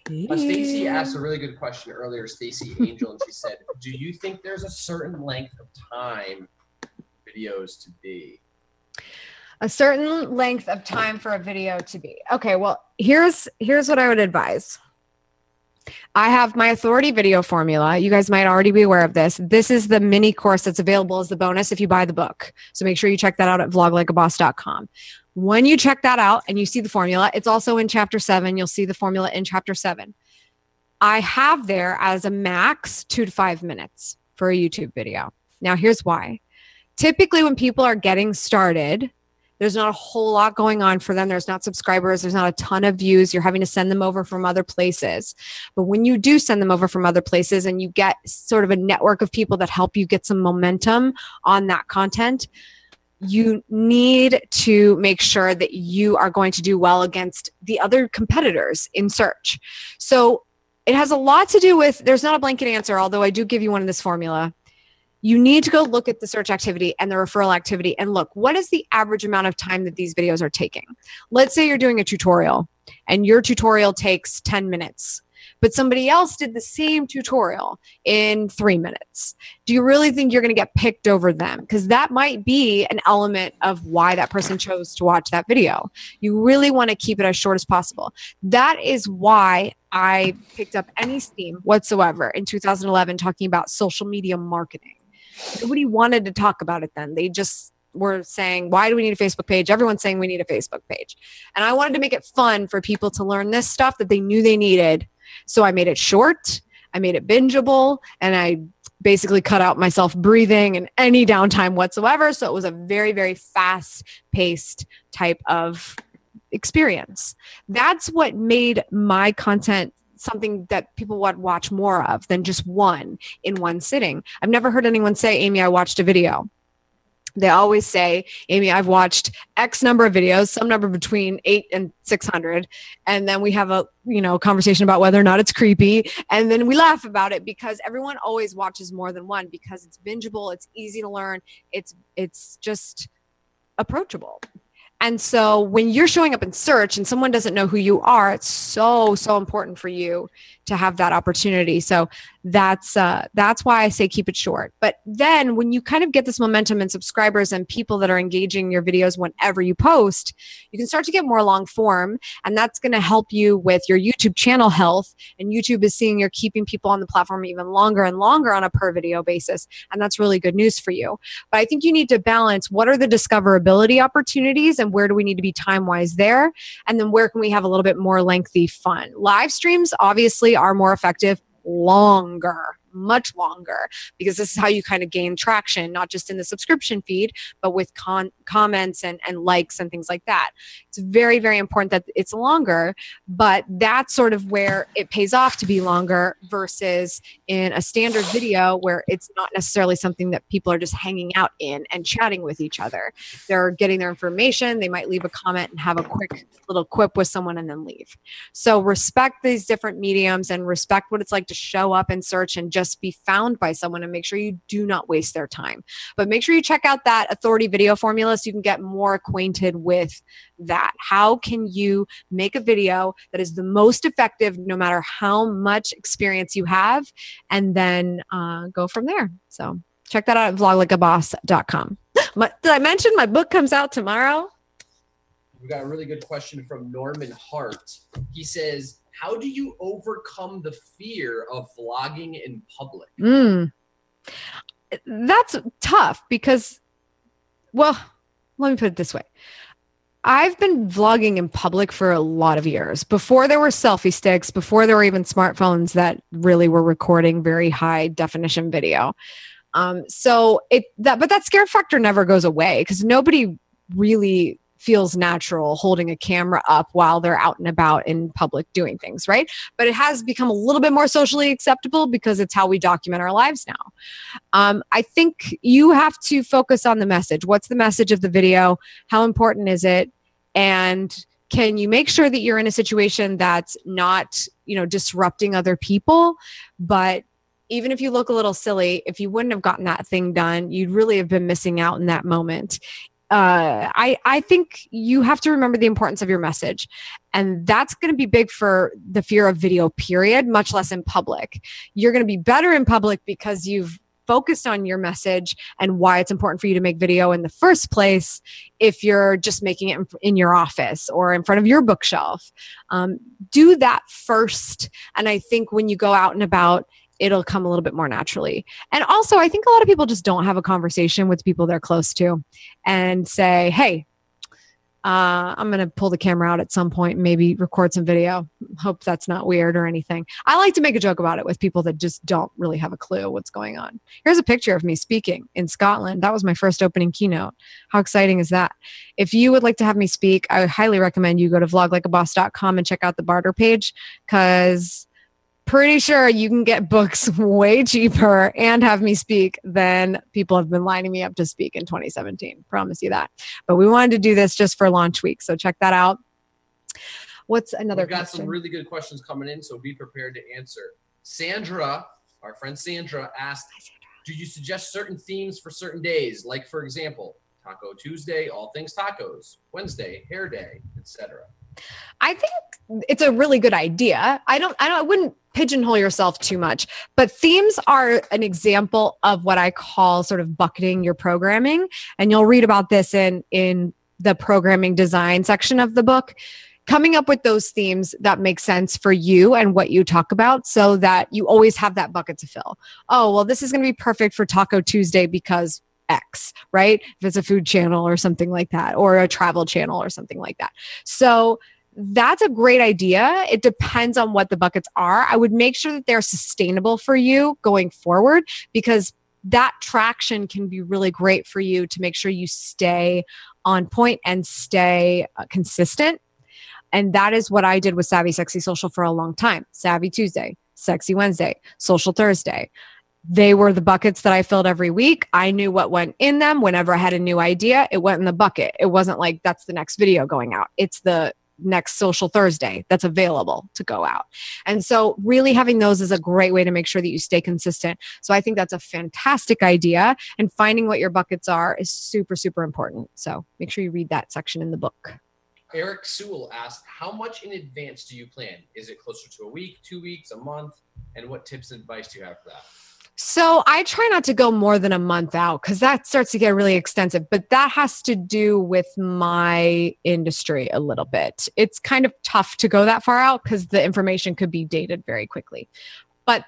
Stacy asked a really good question earlier, Stacy Angel, and she said, do you think there's a certain length of time videos to be? A certain length of time for a video to be. Okay, well, here's what I would advise. I have my authority video formula. You guys might already be aware of this. This is the mini course that's available as the bonus if you buy the book. So make sure you check that out at vloglikeaboss.com. When you check that out and you see the formula, it's also in chapter 7. You'll see the formula in chapter 7. I have there as a max 2 to 5 minutes for a YouTube video. Now, here's why. Typically, when people are getting started, there's not a whole lot going on for them. There's not subscribers. There's not a ton of views. You're having to send them over from other places. But when you do send them over from other places and you get sort of a network of people that help you get some momentum on that content, you need to make sure that you are going to do well against the other competitors in search. So it has a lot to do with, there's not a blanket answer, although I do give you one in this formula. You need to go look at the search activity and the referral activity and look, what is the average amount of time that these videos are taking? Let's say you're doing a tutorial and your tutorial takes 10 minutes, but somebody else did the same tutorial in 3 minutes. Do you really think you're going to get picked over them? Because that might be an element of why that person chose to watch that video. You really want to keep it as short as possible. That is why I picked up any steam whatsoever in 2011 talking about social media marketing. Nobody wanted to talk about it then. They just were saying, why do we need a Facebook page? Everyone's saying we need a Facebook page. And I wanted to make it fun for people to learn this stuff that they knew they needed. So I made it short, I made it bingeable, and I basically cut out myself breathing and any downtime whatsoever. So it was a very, very fast-paced type of experience. That's what made my content something that people would watch more of than just one in one sitting. I've never heard anyone say, Amy, I watched a video. They always say, Amy, I've watched X number of videos, some number between 8 and 600. And then we have a conversation about whether or not it's creepy. And then we laugh about it because everyone always watches more than one because it's bingeable. It's easy to learn. It's just approachable. And so when you're showing up in search and someone doesn't know who you are, it's so, so important for you to have that opportunity. So that's why I say keep it short. But then when you kind of get this momentum and subscribers and people that are engaging your videos whenever you post, you can start to get more long form. And that's going to help you with your YouTube channel health. And YouTube is seeing you're keeping people on the platform even longer and longer on a per video basis. And that's really good news for you. But I think you need to balance what are the discoverability opportunities and where do we need to be time-wise there? And then where can we have a little bit more lengthy fun? Live streams obviously are more effective longer, much longer, because this is how you kind of gain traction, not just in the subscription feed, but with comments and likes and things like that. It's very, very important that it's longer, but that's sort of where it pays off to be longer versus in a standard video where it's not necessarily something that people are just hanging out in and chatting with each other. They're getting their information. They might leave a comment and have a quick little quip with someone and then leave. So respect these different mediums and respect what it's like to show up in search and just be found by someone, and make sure you do not waste their time. But make sure you check out that authority video formula so you can get more acquainted with that. How can you make a video that is the most effective no matter how much experience you have, and then go from there. So check that out at vloglikeaboss.com. Did I mention my book comes out tomorrow? We got a really good question from Norman Hart. He says, how do you overcome the fear of vlogging in public? That's tough because, well, let me put it this way. I've been vlogging in public for a lot of years. Before there were selfie sticks, before there were even smartphones that really were recording very high definition video. But that scare factor never goes away because nobody really feels natural holding a camera up while they're out and about in public doing things, right? But it has become a little bit more socially acceptable because it's how we document our lives now. I think you have to focus on the message. What's the message of the video? How important is it? And can you make sure that you're in a situation that's not, disrupting other people, but even if you look a little silly, if you wouldn't have gotten that thing done, you'd really have been missing out in that moment. I think you have to remember the importance of your message, and that's going to be big for the fear of video period, much less in public. You're going to be better in public because you've focused on your message and why it's important for you to make video in the first place if you're just making it in your office or in front of your bookshelf. Do that first. And I think when you go out and about, it'll come a little bit more naturally. And also, I think a lot of people just don't have a conversation with people they're close to and say, hey, I'm going to pull the camera out at some point and maybe record some video. Hope that's not weird or anything. I like to make a joke about it with people that just don't really have a clue what's going on. Here's a picture of me speaking in Scotland. That was my first opening keynote. How exciting is that? If you would like to have me speak, I highly recommend you go to vloglikeaboss.com and check out the barter page, because pretty sure you can get books way cheaper and have me speak than people have been lining me up to speak in 2017. Promise you that. But we wanted to do this just for launch week. So check that out. What's another question? We've got some really good questions coming in, so be prepared to answer. Sandra, our friend Sandra, asked, do you suggest certain themes for certain days? Like, for example, Taco Tuesday, all things tacos, Wednesday, hair day, etc. I think it's a really good idea. I wouldn't pigeonhole yourself too much, but themes are an example of what I call sort of bucketing your programming. And you'll read about this in the programming design section of the book, coming up with those themes that make sense for you and what you talk about so that you always have that bucket to fill. Oh, well, this is going to be perfect for Taco Tuesday because X, right? If it's a food channel or something like that, or a travel channel or something like that. So that's a great idea. It depends on what the buckets are. I would make sure that they're sustainable for you going forward, because that traction can be really great for you to make sure you stay on point and stay consistent. And that is what I did with Savvy Sexy Social for a long time. Savvy Tuesday, Sexy Wednesday, Social Thursday. They were the buckets that I filled every week. I knew what went in them. Whenever I had a new idea, it went in the bucket. It wasn't like that's the next video going out. It's the next Social Thursday that's available to go out. And so really having those is a great way to make sure that you stay consistent. So I think that's a fantastic idea. And finding what your buckets are is super, super important. So make sure you read that section in the book. Eric Sewell asked, how much in advance do you plan? Is it closer to a week, 2 weeks, a month? And what tips and advice do you have for that? So I try not to go more than a month out, because that starts to get really extensive, but that has to do with my industry a little bit. It's kind of tough to go that far out because the information could be dated very quickly. But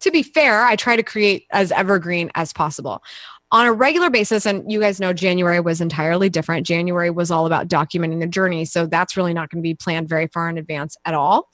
to be fair, I try to create as evergreen as possible. On a regular basis, and you guys know January was entirely different. January was all about documenting the journey. So that's really not going to be planned very far in advance at all.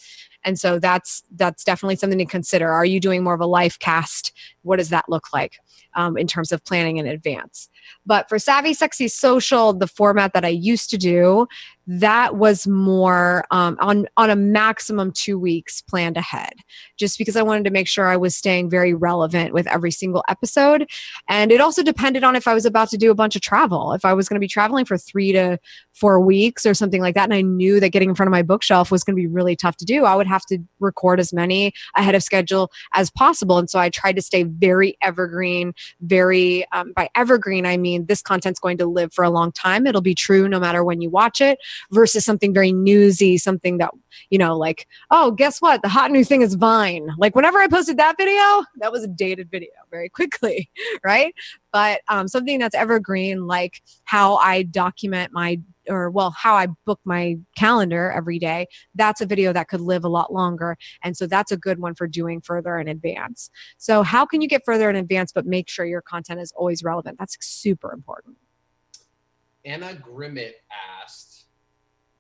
And so that's definitely something to consider. Are you doing more of a life cast? What does that look like in terms of planning in advance? But for Savvy Sexy Social, the format that I used to do, that was more on a maximum 2 weeks planned ahead, just because I wanted to make sure I was staying very relevant with every single episode. And it also depended on if I was about to do a bunch of travel, if I was going to be traveling for 3 to 4 weeks or something like that. And I knew that getting in front of my bookshelf was going to be really tough to do. I would have to record as many ahead of schedule as possible. And so I tried to stay very evergreen, very, by evergreen, I mean, this content's going to live for a long time. It'll be true no matter when you watch it. Versus something very newsy, something that, you know, like, oh, guess what? The hot new thing is Vine. Like whenever I posted that video, that was a dated video very quickly, right? But something that's evergreen, like how I document how I book my calendar every day, that's a video that could live a lot longer. And so that's a good one for doing further in advance. So how can you get further in advance, but make sure your content is always relevant? That's super important. Anna Grimmett asked,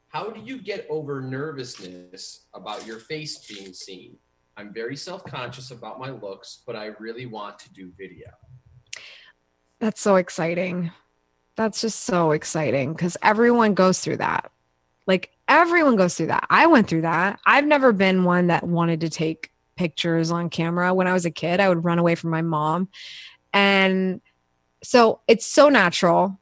how do you get over nervousness about your face being seen? I'm very self-conscious about my looks, but I really want to do video. That's so exciting. That's just so exciting, because everyone goes through that. Like everyone goes through that. I went through that. I've never been one that wanted to take pictures on camera. When I was a kid, I would run away from my mom. And so it's so natural.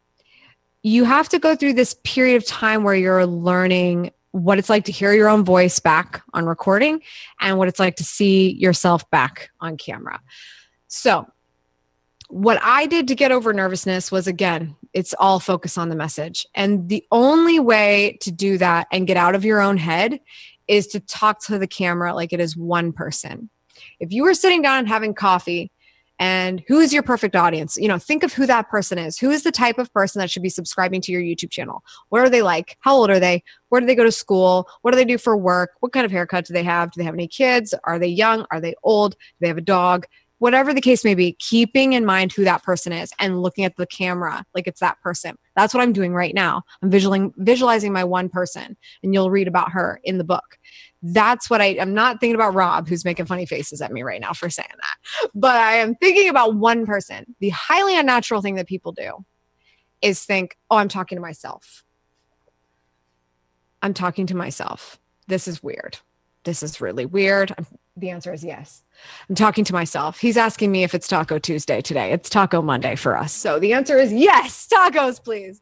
You have to go through this period of time where you're learning what it's like to hear your own voice back on recording and what it's like to see yourself back on camera. So what I did to get over nervousness was, again, it's all focus on the message. And the only way to do that and get out of your own head is to talk to the camera like it is one person. If you were sitting down and having coffee and who is your perfect audience? You know, think of who that person is. Who is the type of person that should be subscribing to your YouTube channel? What are they like? How old are they? Where do they go to school? What do they do for work? What kind of haircut do they have? Do they have any kids? Are they young? Are they old? Do they have a dog? Whatever the case may be, keeping in mind who that person is and looking at the camera like it's that person. That's what I'm doing right now. I'm visualizing my one person, and you'll read about her in the book. That's what I'm not thinking about Rob, who's making funny faces at me right now for saying that. But I am thinking about one person. The highly unnatural thing that people do is think, oh, I'm talking to myself. I'm talking to myself. This is weird. This is really weird. The answer is yes. I'm talking to myself. He's asking me if it's Taco Tuesday today. It's Taco Monday for us. So the answer is yes. Tacos, please.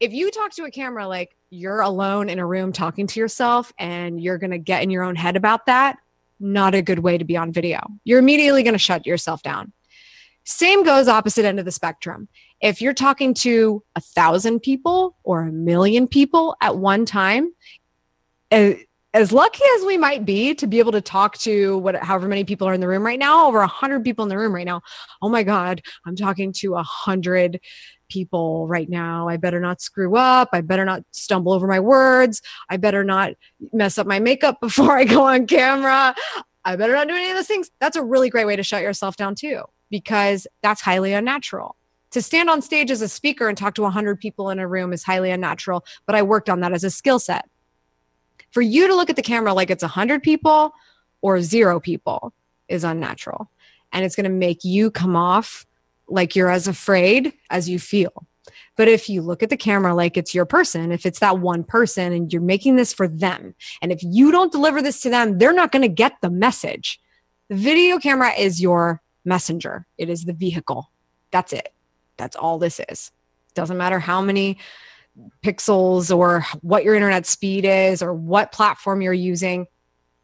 If you talk to a camera like you're alone in a room talking to yourself and you're going to get in your own head about that, not a good way to be on video. You're immediately going to shut yourself down. Same goes opposite end of the spectrum. If you're talking to 1,000 people or 1,000,000 people at one time, as lucky as we might be to be able to talk to however many people are in the room right now, over 100 people in the room right now. Oh my God, I'm talking to 100 people right now. I better not screw up. I better not stumble over my words. I better not mess up my makeup before I go on camera. I better not do any of those things. That's a really great way to shut yourself down too, because that's highly unnatural. To stand on stage as a speaker and talk to 100 people in a room is highly unnatural, but I worked on that as a skill set. For you to look at the camera like it's 100 people or 0 people is unnatural. And it's going to make you come off like you're as afraid as you feel. But if you look at the camera like it's your person, if it's that one person and you're making this for them, and if you don't deliver this to them, they're not going to get the message. The video camera is your messenger. It is the vehicle. That's it. That's all this is. Doesn't matter how many pixels or what your internet speed is or what platform you're using.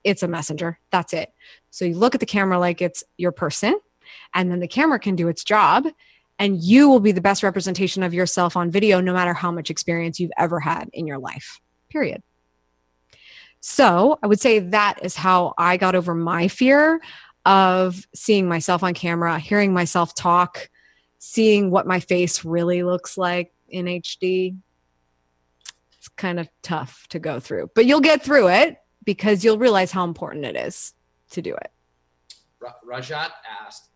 It's a messenger. That's it. So you look at the camera like it's your person, and then the camera can do its job, and you will be the best representation of yourself on video, no matter how much experience you've ever had in your life, period. So I would say that is how I got over my fear of seeing myself on camera, hearing myself talk, seeing what my face really looks like in HD. It's kind of tough to go through, but you'll get through it because you'll realize how important it is to do it. Rajat asked,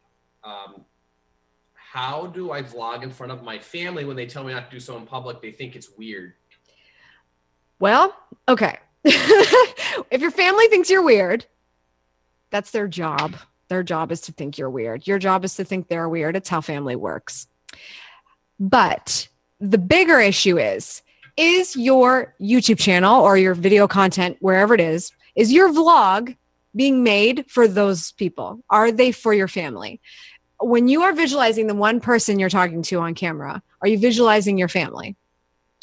how do I vlog in front of my family when they tell me not to do so in public? They think it's weird. Well, okay. If your family thinks you're weird, that's their job. Their job is to think you're weird. Your job is to think they're weird. It's how family works. But the bigger issue is your YouTube channel or your video content, wherever it is your vlog being made for those people? Are they for your family? When you are visualizing the one person you're talking to on camera, are you visualizing your family?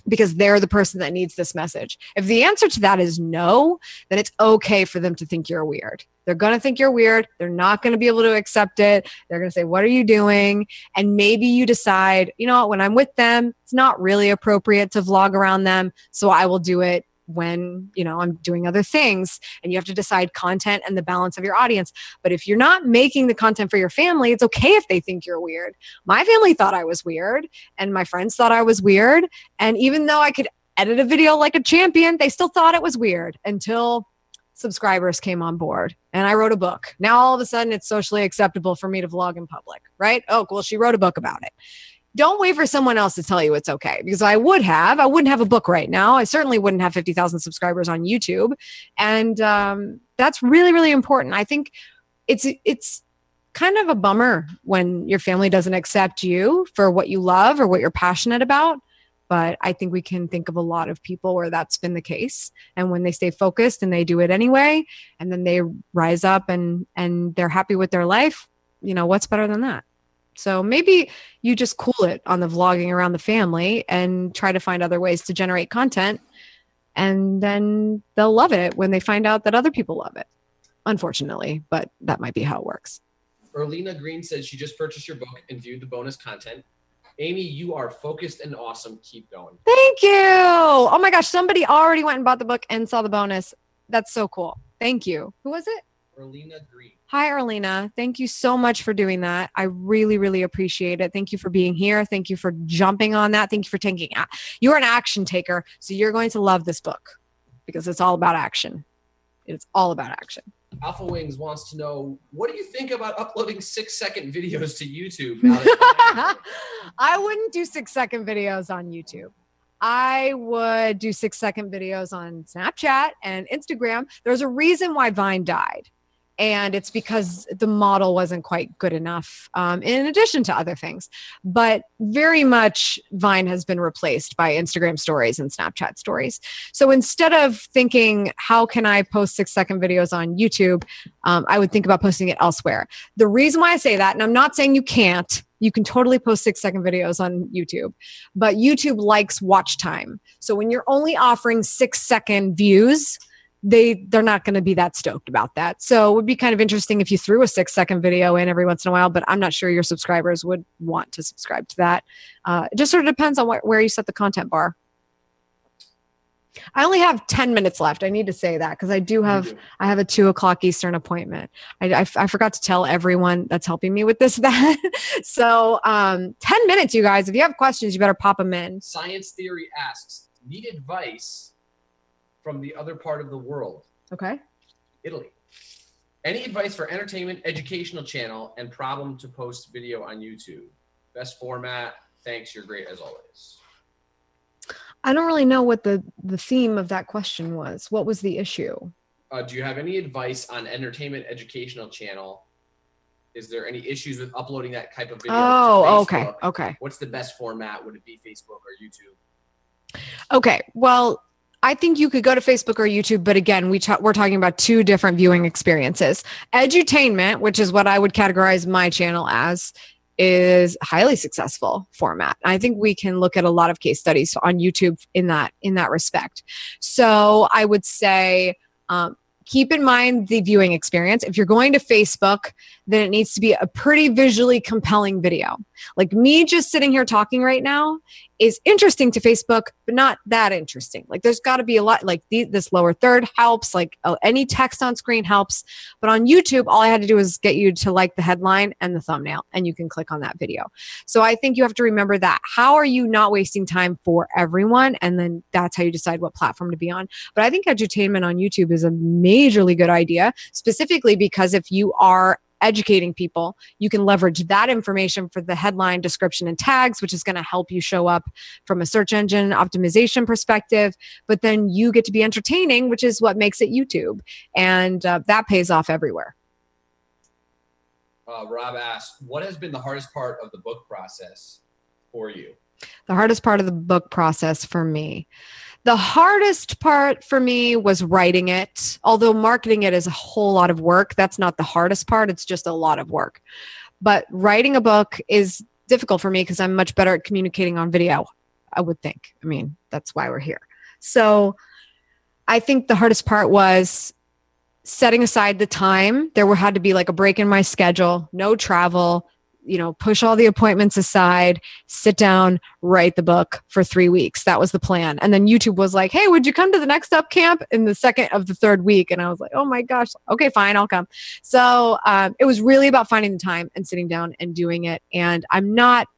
Because they're the person that needs this message. If the answer to that is no, then it's okay for them to think you're weird. They're going to think you're weird. They're not going to be able to accept it. They're going to say, what are you doing? And maybe you decide, you know, when I'm with them, it's not really appropriate to vlog around them. So I will do it when, you know, I'm doing other things. And you have to decide content and the balance of your audience. But if you're not making the content for your family, it's okay if they think you're weird. My family thought I was weird, and my friends thought I was weird. And even though I could edit a video like a champion, they still thought it was weird until subscribers came on board and I wrote a book. Now all of a sudden it's socially acceptable for me to vlog in public, right? Oh, well, she wrote a book about it. Don't wait for someone else to tell you it's okay, because I wouldn't have a book right now. I certainly wouldn't have 50,000 subscribers on YouTube. And that's really, really important. I think it's kind of a bummer when your family doesn't accept you for what you love or what you're passionate about. But I think we can think of a lot of people where that's been the case. And when they stay focused and they do it anyway, and then they rise up and they're happy with their life, you know, what's better than that? So maybe you just cool it on the vlogging around the family and try to find other ways to generate content. And then they'll love it when they find out that other people love it, unfortunately. But that might be how it works. Erlina Green says she just purchased your book and viewed the bonus content. Amy, you are focused and awesome. Keep going. Thank you. Oh my gosh. Somebody already went and bought the book and saw the bonus. That's so cool. Thank you. Who was it? Erlina Green. Hi, Erlina. Thank you so much for doing that. I really, really appreciate it. Thank you for being here. Thank you for jumping on that. Thank you for taking it. You're an action taker, so you're going to love this book because it's all about action. It's all about action. Alpha Wings wants to know, what do you think about uploading 6-second videos to YouTube? Now that I wouldn't do 6-second videos on YouTube. I would do 6-second videos on Snapchat and Instagram. There's a reason why Vine died. And it's because the model wasn't quite good enough, in addition to other things. But very much Vine has been replaced by Instagram stories and Snapchat stories. So instead of thinking, how can I post 6-second videos on YouTube, I would think about posting it elsewhere. The reason why I say that, and I'm not saying you can't, you can totally post 6-second videos on YouTube, but YouTube likes watch time. So when you're only offering 6-second views, they're not going to be that stoked about that. So it would be kind of interesting if you threw a 6-second video in every once in a while, but I'm not sure your subscribers would want to subscribe to that. It just sort of depends on where you set the content bar. I only have 10 minutes left. I need to say that because I have a 2 o'clock Eastern appointment. I forgot to tell everyone that's helping me with this, that. So 10 minutes, you guys. If you have questions, you better pop them in. Science Theory asks, need advice from the other part of the world. Okay. Italy. Any advice for entertainment, educational channel, and problem to post video on YouTube? Best format. Thanks. You're great as always. I don't really know what the theme of that question was. What was the issue? Do you have any advice on entertainment, educational channel? Is there any issues with uploading that type of video? Oh, okay. Okay. What's the best format? Would it be Facebook or YouTube? Okay. Well, I think you could go to Facebook or YouTube, but again, we're talking about two different viewing experiences. Edutainment, which is what I would categorize my channel as, is highly successful format. I think we can look at a lot of case studies on YouTube in that respect. So I would say keep in mind the viewing experience. If you're going to Facebook, then it needs to be a pretty visually compelling video. Like me just sitting here talking right now is interesting to Facebook, but not that interesting. Like there's got to be a lot, like this lower third helps, like any text on screen helps. But on YouTube, all I had to do was get you to like the headline and the thumbnail, and you can click on that video. So I think you have to remember that. How are you not wasting time for everyone? And then that's how you decide what platform to be on. But I think edutainment on YouTube is a majorly good idea, specifically because if you are educating people, you can leverage that information for the headline, description, and tags, which is going to help you show up from a search engine optimization perspective. But then you get to be entertaining, which is what makes it YouTube. And that pays off everywhere. Rob asked, what has been the hardest part of the book process for you? The hardest part of the book process for me. The hardest part for me was writing it, although marketing it is a whole lot of work. That's not the hardest part. It's just a lot of work. But writing a book is difficult for me because I'm much better at communicating on video, I would think. I mean, that's why we're here. So I think the hardest part was setting aside the time. There had to be like a break in my schedule, no travel, you know, push all the appointments aside, sit down, write the book for 3 weeks. That was the plan. And then YouTube was like, hey, would you come to the Next Up camp in the second of the third week? And I was like, oh my gosh, okay, fine, I'll come. So it was really about finding the time and sitting down and doing it. And I'm not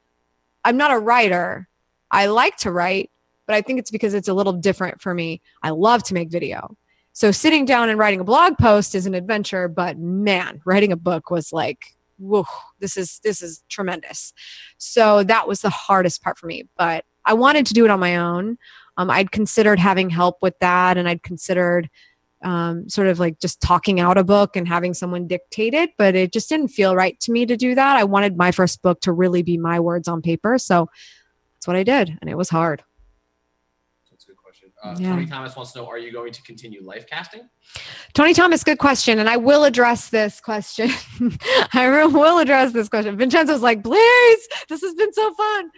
a writer. I like to write, but I think it's because it's a little different for me. I love to make video. So sitting down and writing a blog post is an adventure, but man, writing a book was like, whoa, this is tremendous. So that was the hardest part for me, but I wanted to do it on my own. I'd considered having help with that, and I'd considered sort of like just talking out a book and having someone dictate it, but it just didn't feel right to me to do that. I wanted my first book to really be my words on paper. So that's what I did, and it was hard. Tony Thomas wants to know, are you going to continue live casting? Tony Thomas, good question. And I will address this question. I will address this question. Vincenzo's like, please, this has been so fun.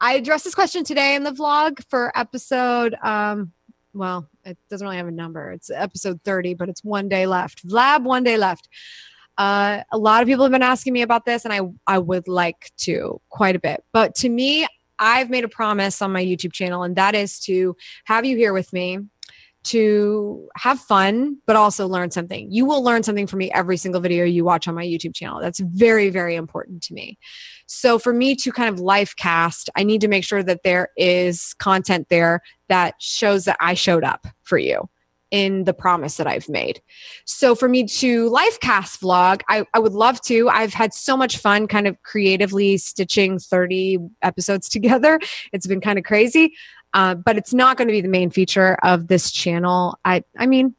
I addressed this question today in the vlog for episode, well, it doesn't really have a number. It's episode 30, but it's one day left. Lab, one day left. A lot of people have been asking me about this, and I would like to quite a bit. But to me, I've made a promise on my YouTube channel, and that is to have you here with me to have fun, but also learn something. You will learn something from me every single video you watch on my YouTube channel. That's very, very important to me. So for me to kind of life cast, I need to make sure that there is content there that shows that I showed up for you in the promise that I've made. So for me to live cast vlog, I would love to. I've had so much fun kind of creatively stitching 30 episodes together. It's been kind of crazy, but it's not going to be the main feature of this channel. I mean,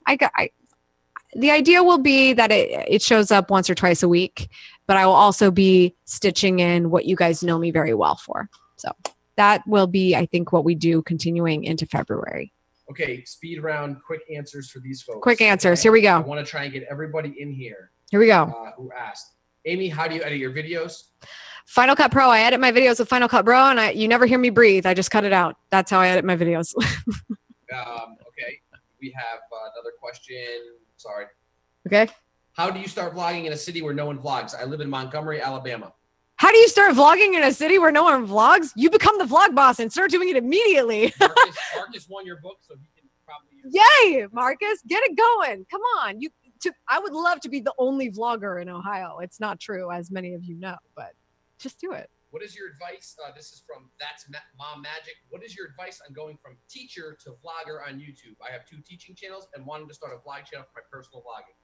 the idea will be that it shows up once or twice a week, but I will also be stitching in what you guys know me very well for. So that will be, I think, what we do continuing into February. Okay, speed round, quick answers for these folks. Quick answers, here we go. I want to try and get everybody in here. Here we go. Who asked. Amy, how do you edit your videos? Final Cut Pro. I edit my videos with Final Cut Pro, and you never hear me breathe. I just cut it out. That's how I edit my videos. Okay, we have another question. Sorry. Okay. How do you start vlogging in a city where no one vlogs? I live in Montgomery, Alabama. How do you start vlogging in a city where no one vlogs? You become the vlog boss and start doing it immediately. Marcus won your book, so he can probably... Yay, Marcus, get it going. Come on. I would love to be the only vlogger in Ohio. It's not true, as many of you know, but just do it. What is your advice? This is from That's Mom Magic. What is your advice on going from teacher to vlogger on YouTube? I have 2 teaching channels and wanted to start a vlog channel for my personal vlogging.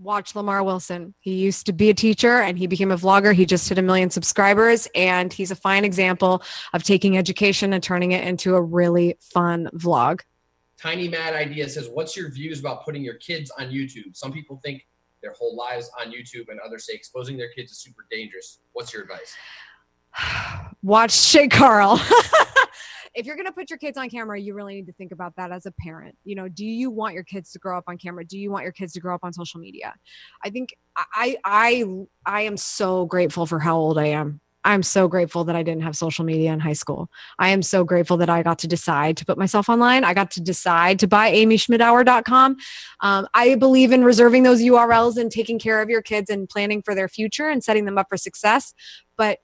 Watch Lamar Wilson. He used to be a teacher and he became a vlogger. He just hit 1 million subscribers and he's a fine example of taking education and turning it into a really fun vlog. Tiny Mad Idea says, what's your views about putting your kids on YouTube? Some people think their whole lives on YouTube and others say exposing their kids is super dangerous. What's your advice? Watch Shay Carl. If you're going to put your kids on camera, you really need to think about that as a parent. You know, do you want your kids to grow up on camera? Do you want your kids to grow up on social media? I think I am so grateful for how old I am. I'm so grateful that I didn't have social media in high school. I am so grateful that I got to decide to put myself online. I got to decide to buy amyschmittauer.com. I believe in reserving those URLs and taking care of your kids and planning for their future and setting them up for success. But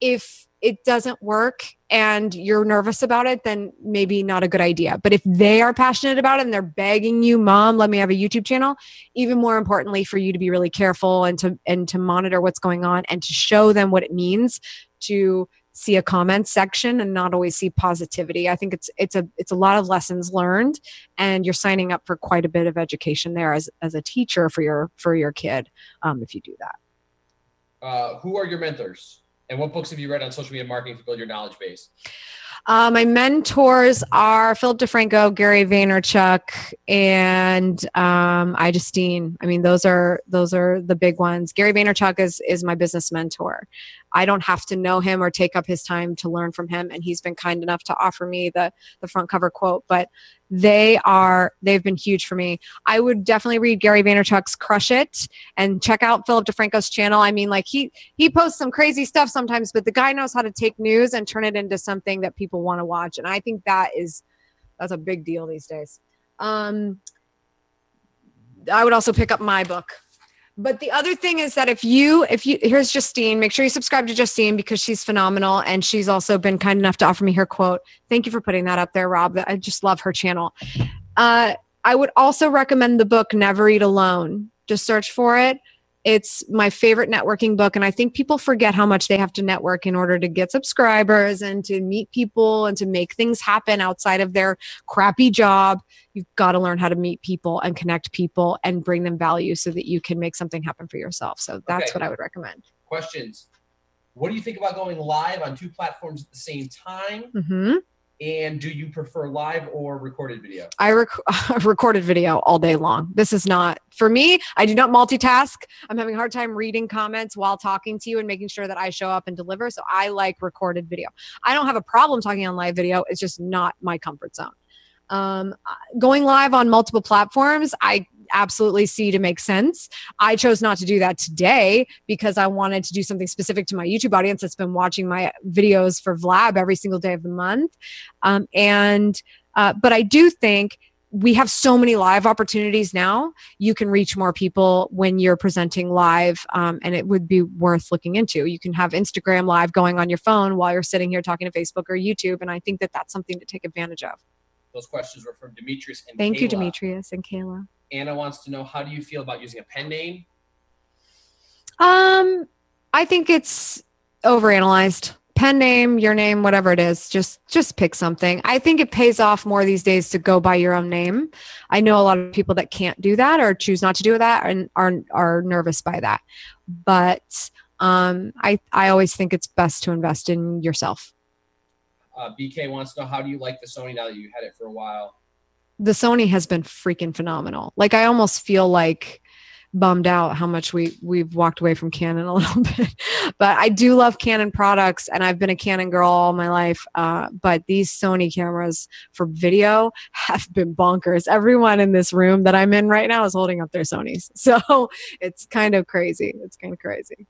if it doesn't work and you're nervous about it, then maybe not a good idea. But if they are passionate about it and they're begging you, Mom, let me have a YouTube channel, even more importantly for you to be really careful and to monitor what's going on and to show them what it means to see a comment section and not always see positivity. I think it's a lot of lessons learned, and you're signing up for quite a bit of education there as a teacher for your kid if you do that. Who are your mentors? And what books have you read on social media marketing to build your knowledge base? My mentors are Philip DeFranco, Gary Vaynerchuk, and iJustine. I mean, those are the big ones. Gary Vaynerchuk is my business mentor. I don't have to know him or take up his time to learn from him, and he's been kind enough to offer me the front cover quote. But they've been huge for me. I would definitely read Gary Vaynerchuk's Crush It and check out Philip DeFranco's channel. I mean, like he posts some crazy stuff sometimes, but the guy knows how to take news and turn it into something that people want to watch. And I think that's a big deal these days. I would also pick up my book. But the other thing is that if you, here's Justine, make sure you subscribe to Justine because she's phenomenal. And she's also been kind enough to offer me her quote. Thank you for putting that up there, Rob. I just love her channel. I would also recommend the book Never Eat Alone. Just search for it. It's my favorite networking book. And I think people forget how much they have to network in order to get subscribers and to meet people and to make things happen outside of their crappy job. You've got to learn how to meet people and connect people and bring them value so that you can make something happen for yourself. So that's what I would recommend. Questions. What do you think about going live on 2 platforms at the same time? Mm-hmm. And do you prefer live or recorded video? I recorded video all day long. This is not for me. I do not multitask. I'm having a hard time reading comments while talking to you and making sure that I show up and deliver. So I like recorded video. I don't have a problem talking on live video. It's just not my comfort zone. Going live on multiple platforms, I absolutely see to make sense. I chose not to do that today because I wanted to do something specific to my YouTube audience that's been watching my videos for Vlab every single day of the month. But I do think we have so many live opportunities now. You can reach more people when you're presenting live, and it would be worth looking into. You can have Instagram live going on your phone while you're sitting here talking to Facebook or YouTube, and I think that that's something to take advantage of. Those questions were from Demetrius and Kayla. Thank you, Demetrius and Kayla. Anna wants to know, how do you feel about using a pen name? I think it's overanalyzed. Pen name, your name, whatever it is, just pick something. I think it pays off more these days to go by your own name. I know a lot of people that can't do that or choose not to do that and are nervous by that. But I always think it's best to invest in yourself. BK wants to know, how do you like the Sony now that you had it for a while? The Sony has been freaking phenomenal. Like, I almost feel like bummed out how much we've walked away from Canon a little bit. But I do love Canon products, and I've been a Canon girl all my life. But these Sony cameras for video have been bonkers. Everyone in this room that I'm in right now is holding up their Sonys. So it's kind of crazy. It's kind of crazy.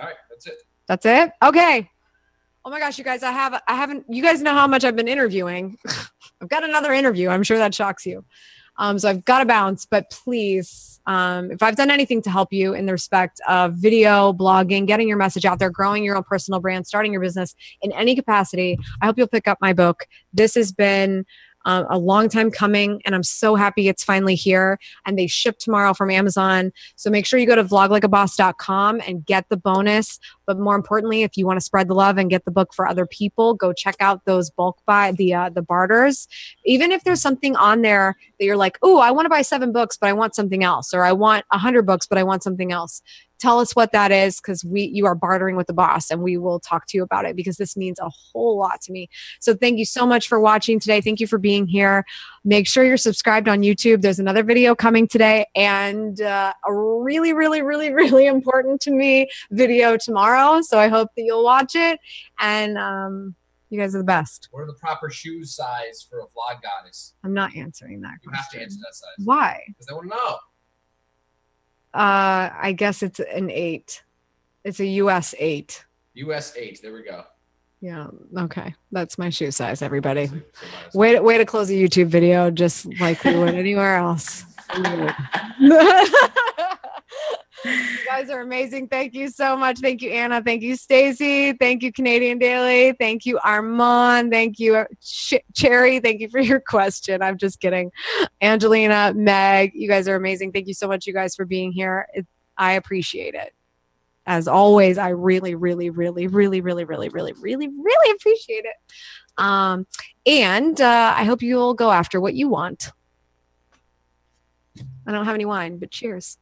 All right, that's it. That's it? Okay. Oh my gosh, you guys, I haven't, you guys know how much I've been interviewing. I've got another interview. I'm sure that shocks you. So I've got to bounce, but please, if I've done anything to help you in the respect of video, blogging, getting your message out there, growing your own personal brand, starting your business in any capacity, I hope you'll pick up my book. This has been a long time coming, and I'm so happy it's finally here, and they ship tomorrow from Amazon. So make sure you go to vloglikeaboss.com and get the bonus. But more importantly, if you want to spread the love and get the book for other people, go check out those bulk buy, the barters. Even if there's something on there that you're like, oh, I want to buy 7 books, but I want something else, or I want 100 books, but I want something else. Tell us what that is, because you are bartering with the boss, and we will talk to you about it, because this means a whole lot to me. So thank you so much for watching today. Thank you for being here. Make sure you're subscribed on YouTube. There's another video coming today, and a really, really, really, really important to me video tomorrow. So I hope that you'll watch it, and you guys are the best. What are the proper shoe size for a vlog goddess? I'm not answering that question. You have to answer that size. Why? Because they want to know. I guess it's an 8. It's a US 8. US 8. There we go. Yeah. Okay. That's my shoe size, everybody. Way to close a YouTube video, just like we would anywhere else. You guys are amazing. Thank you so much. Thank you, Anna. Thank you, Stacy. Thank you, Canadian Daily. Thank you, Armand. Thank you, Cherry. Thank you for your question. I'm just kidding. Angelina, Meg, you guys are amazing. Thank you so much, you guys, for being here. I appreciate it. As always, I really, really, really, really, really, really, really, really, really appreciate it. And I hope you'll go after what you want. I don't have any wine, but cheers.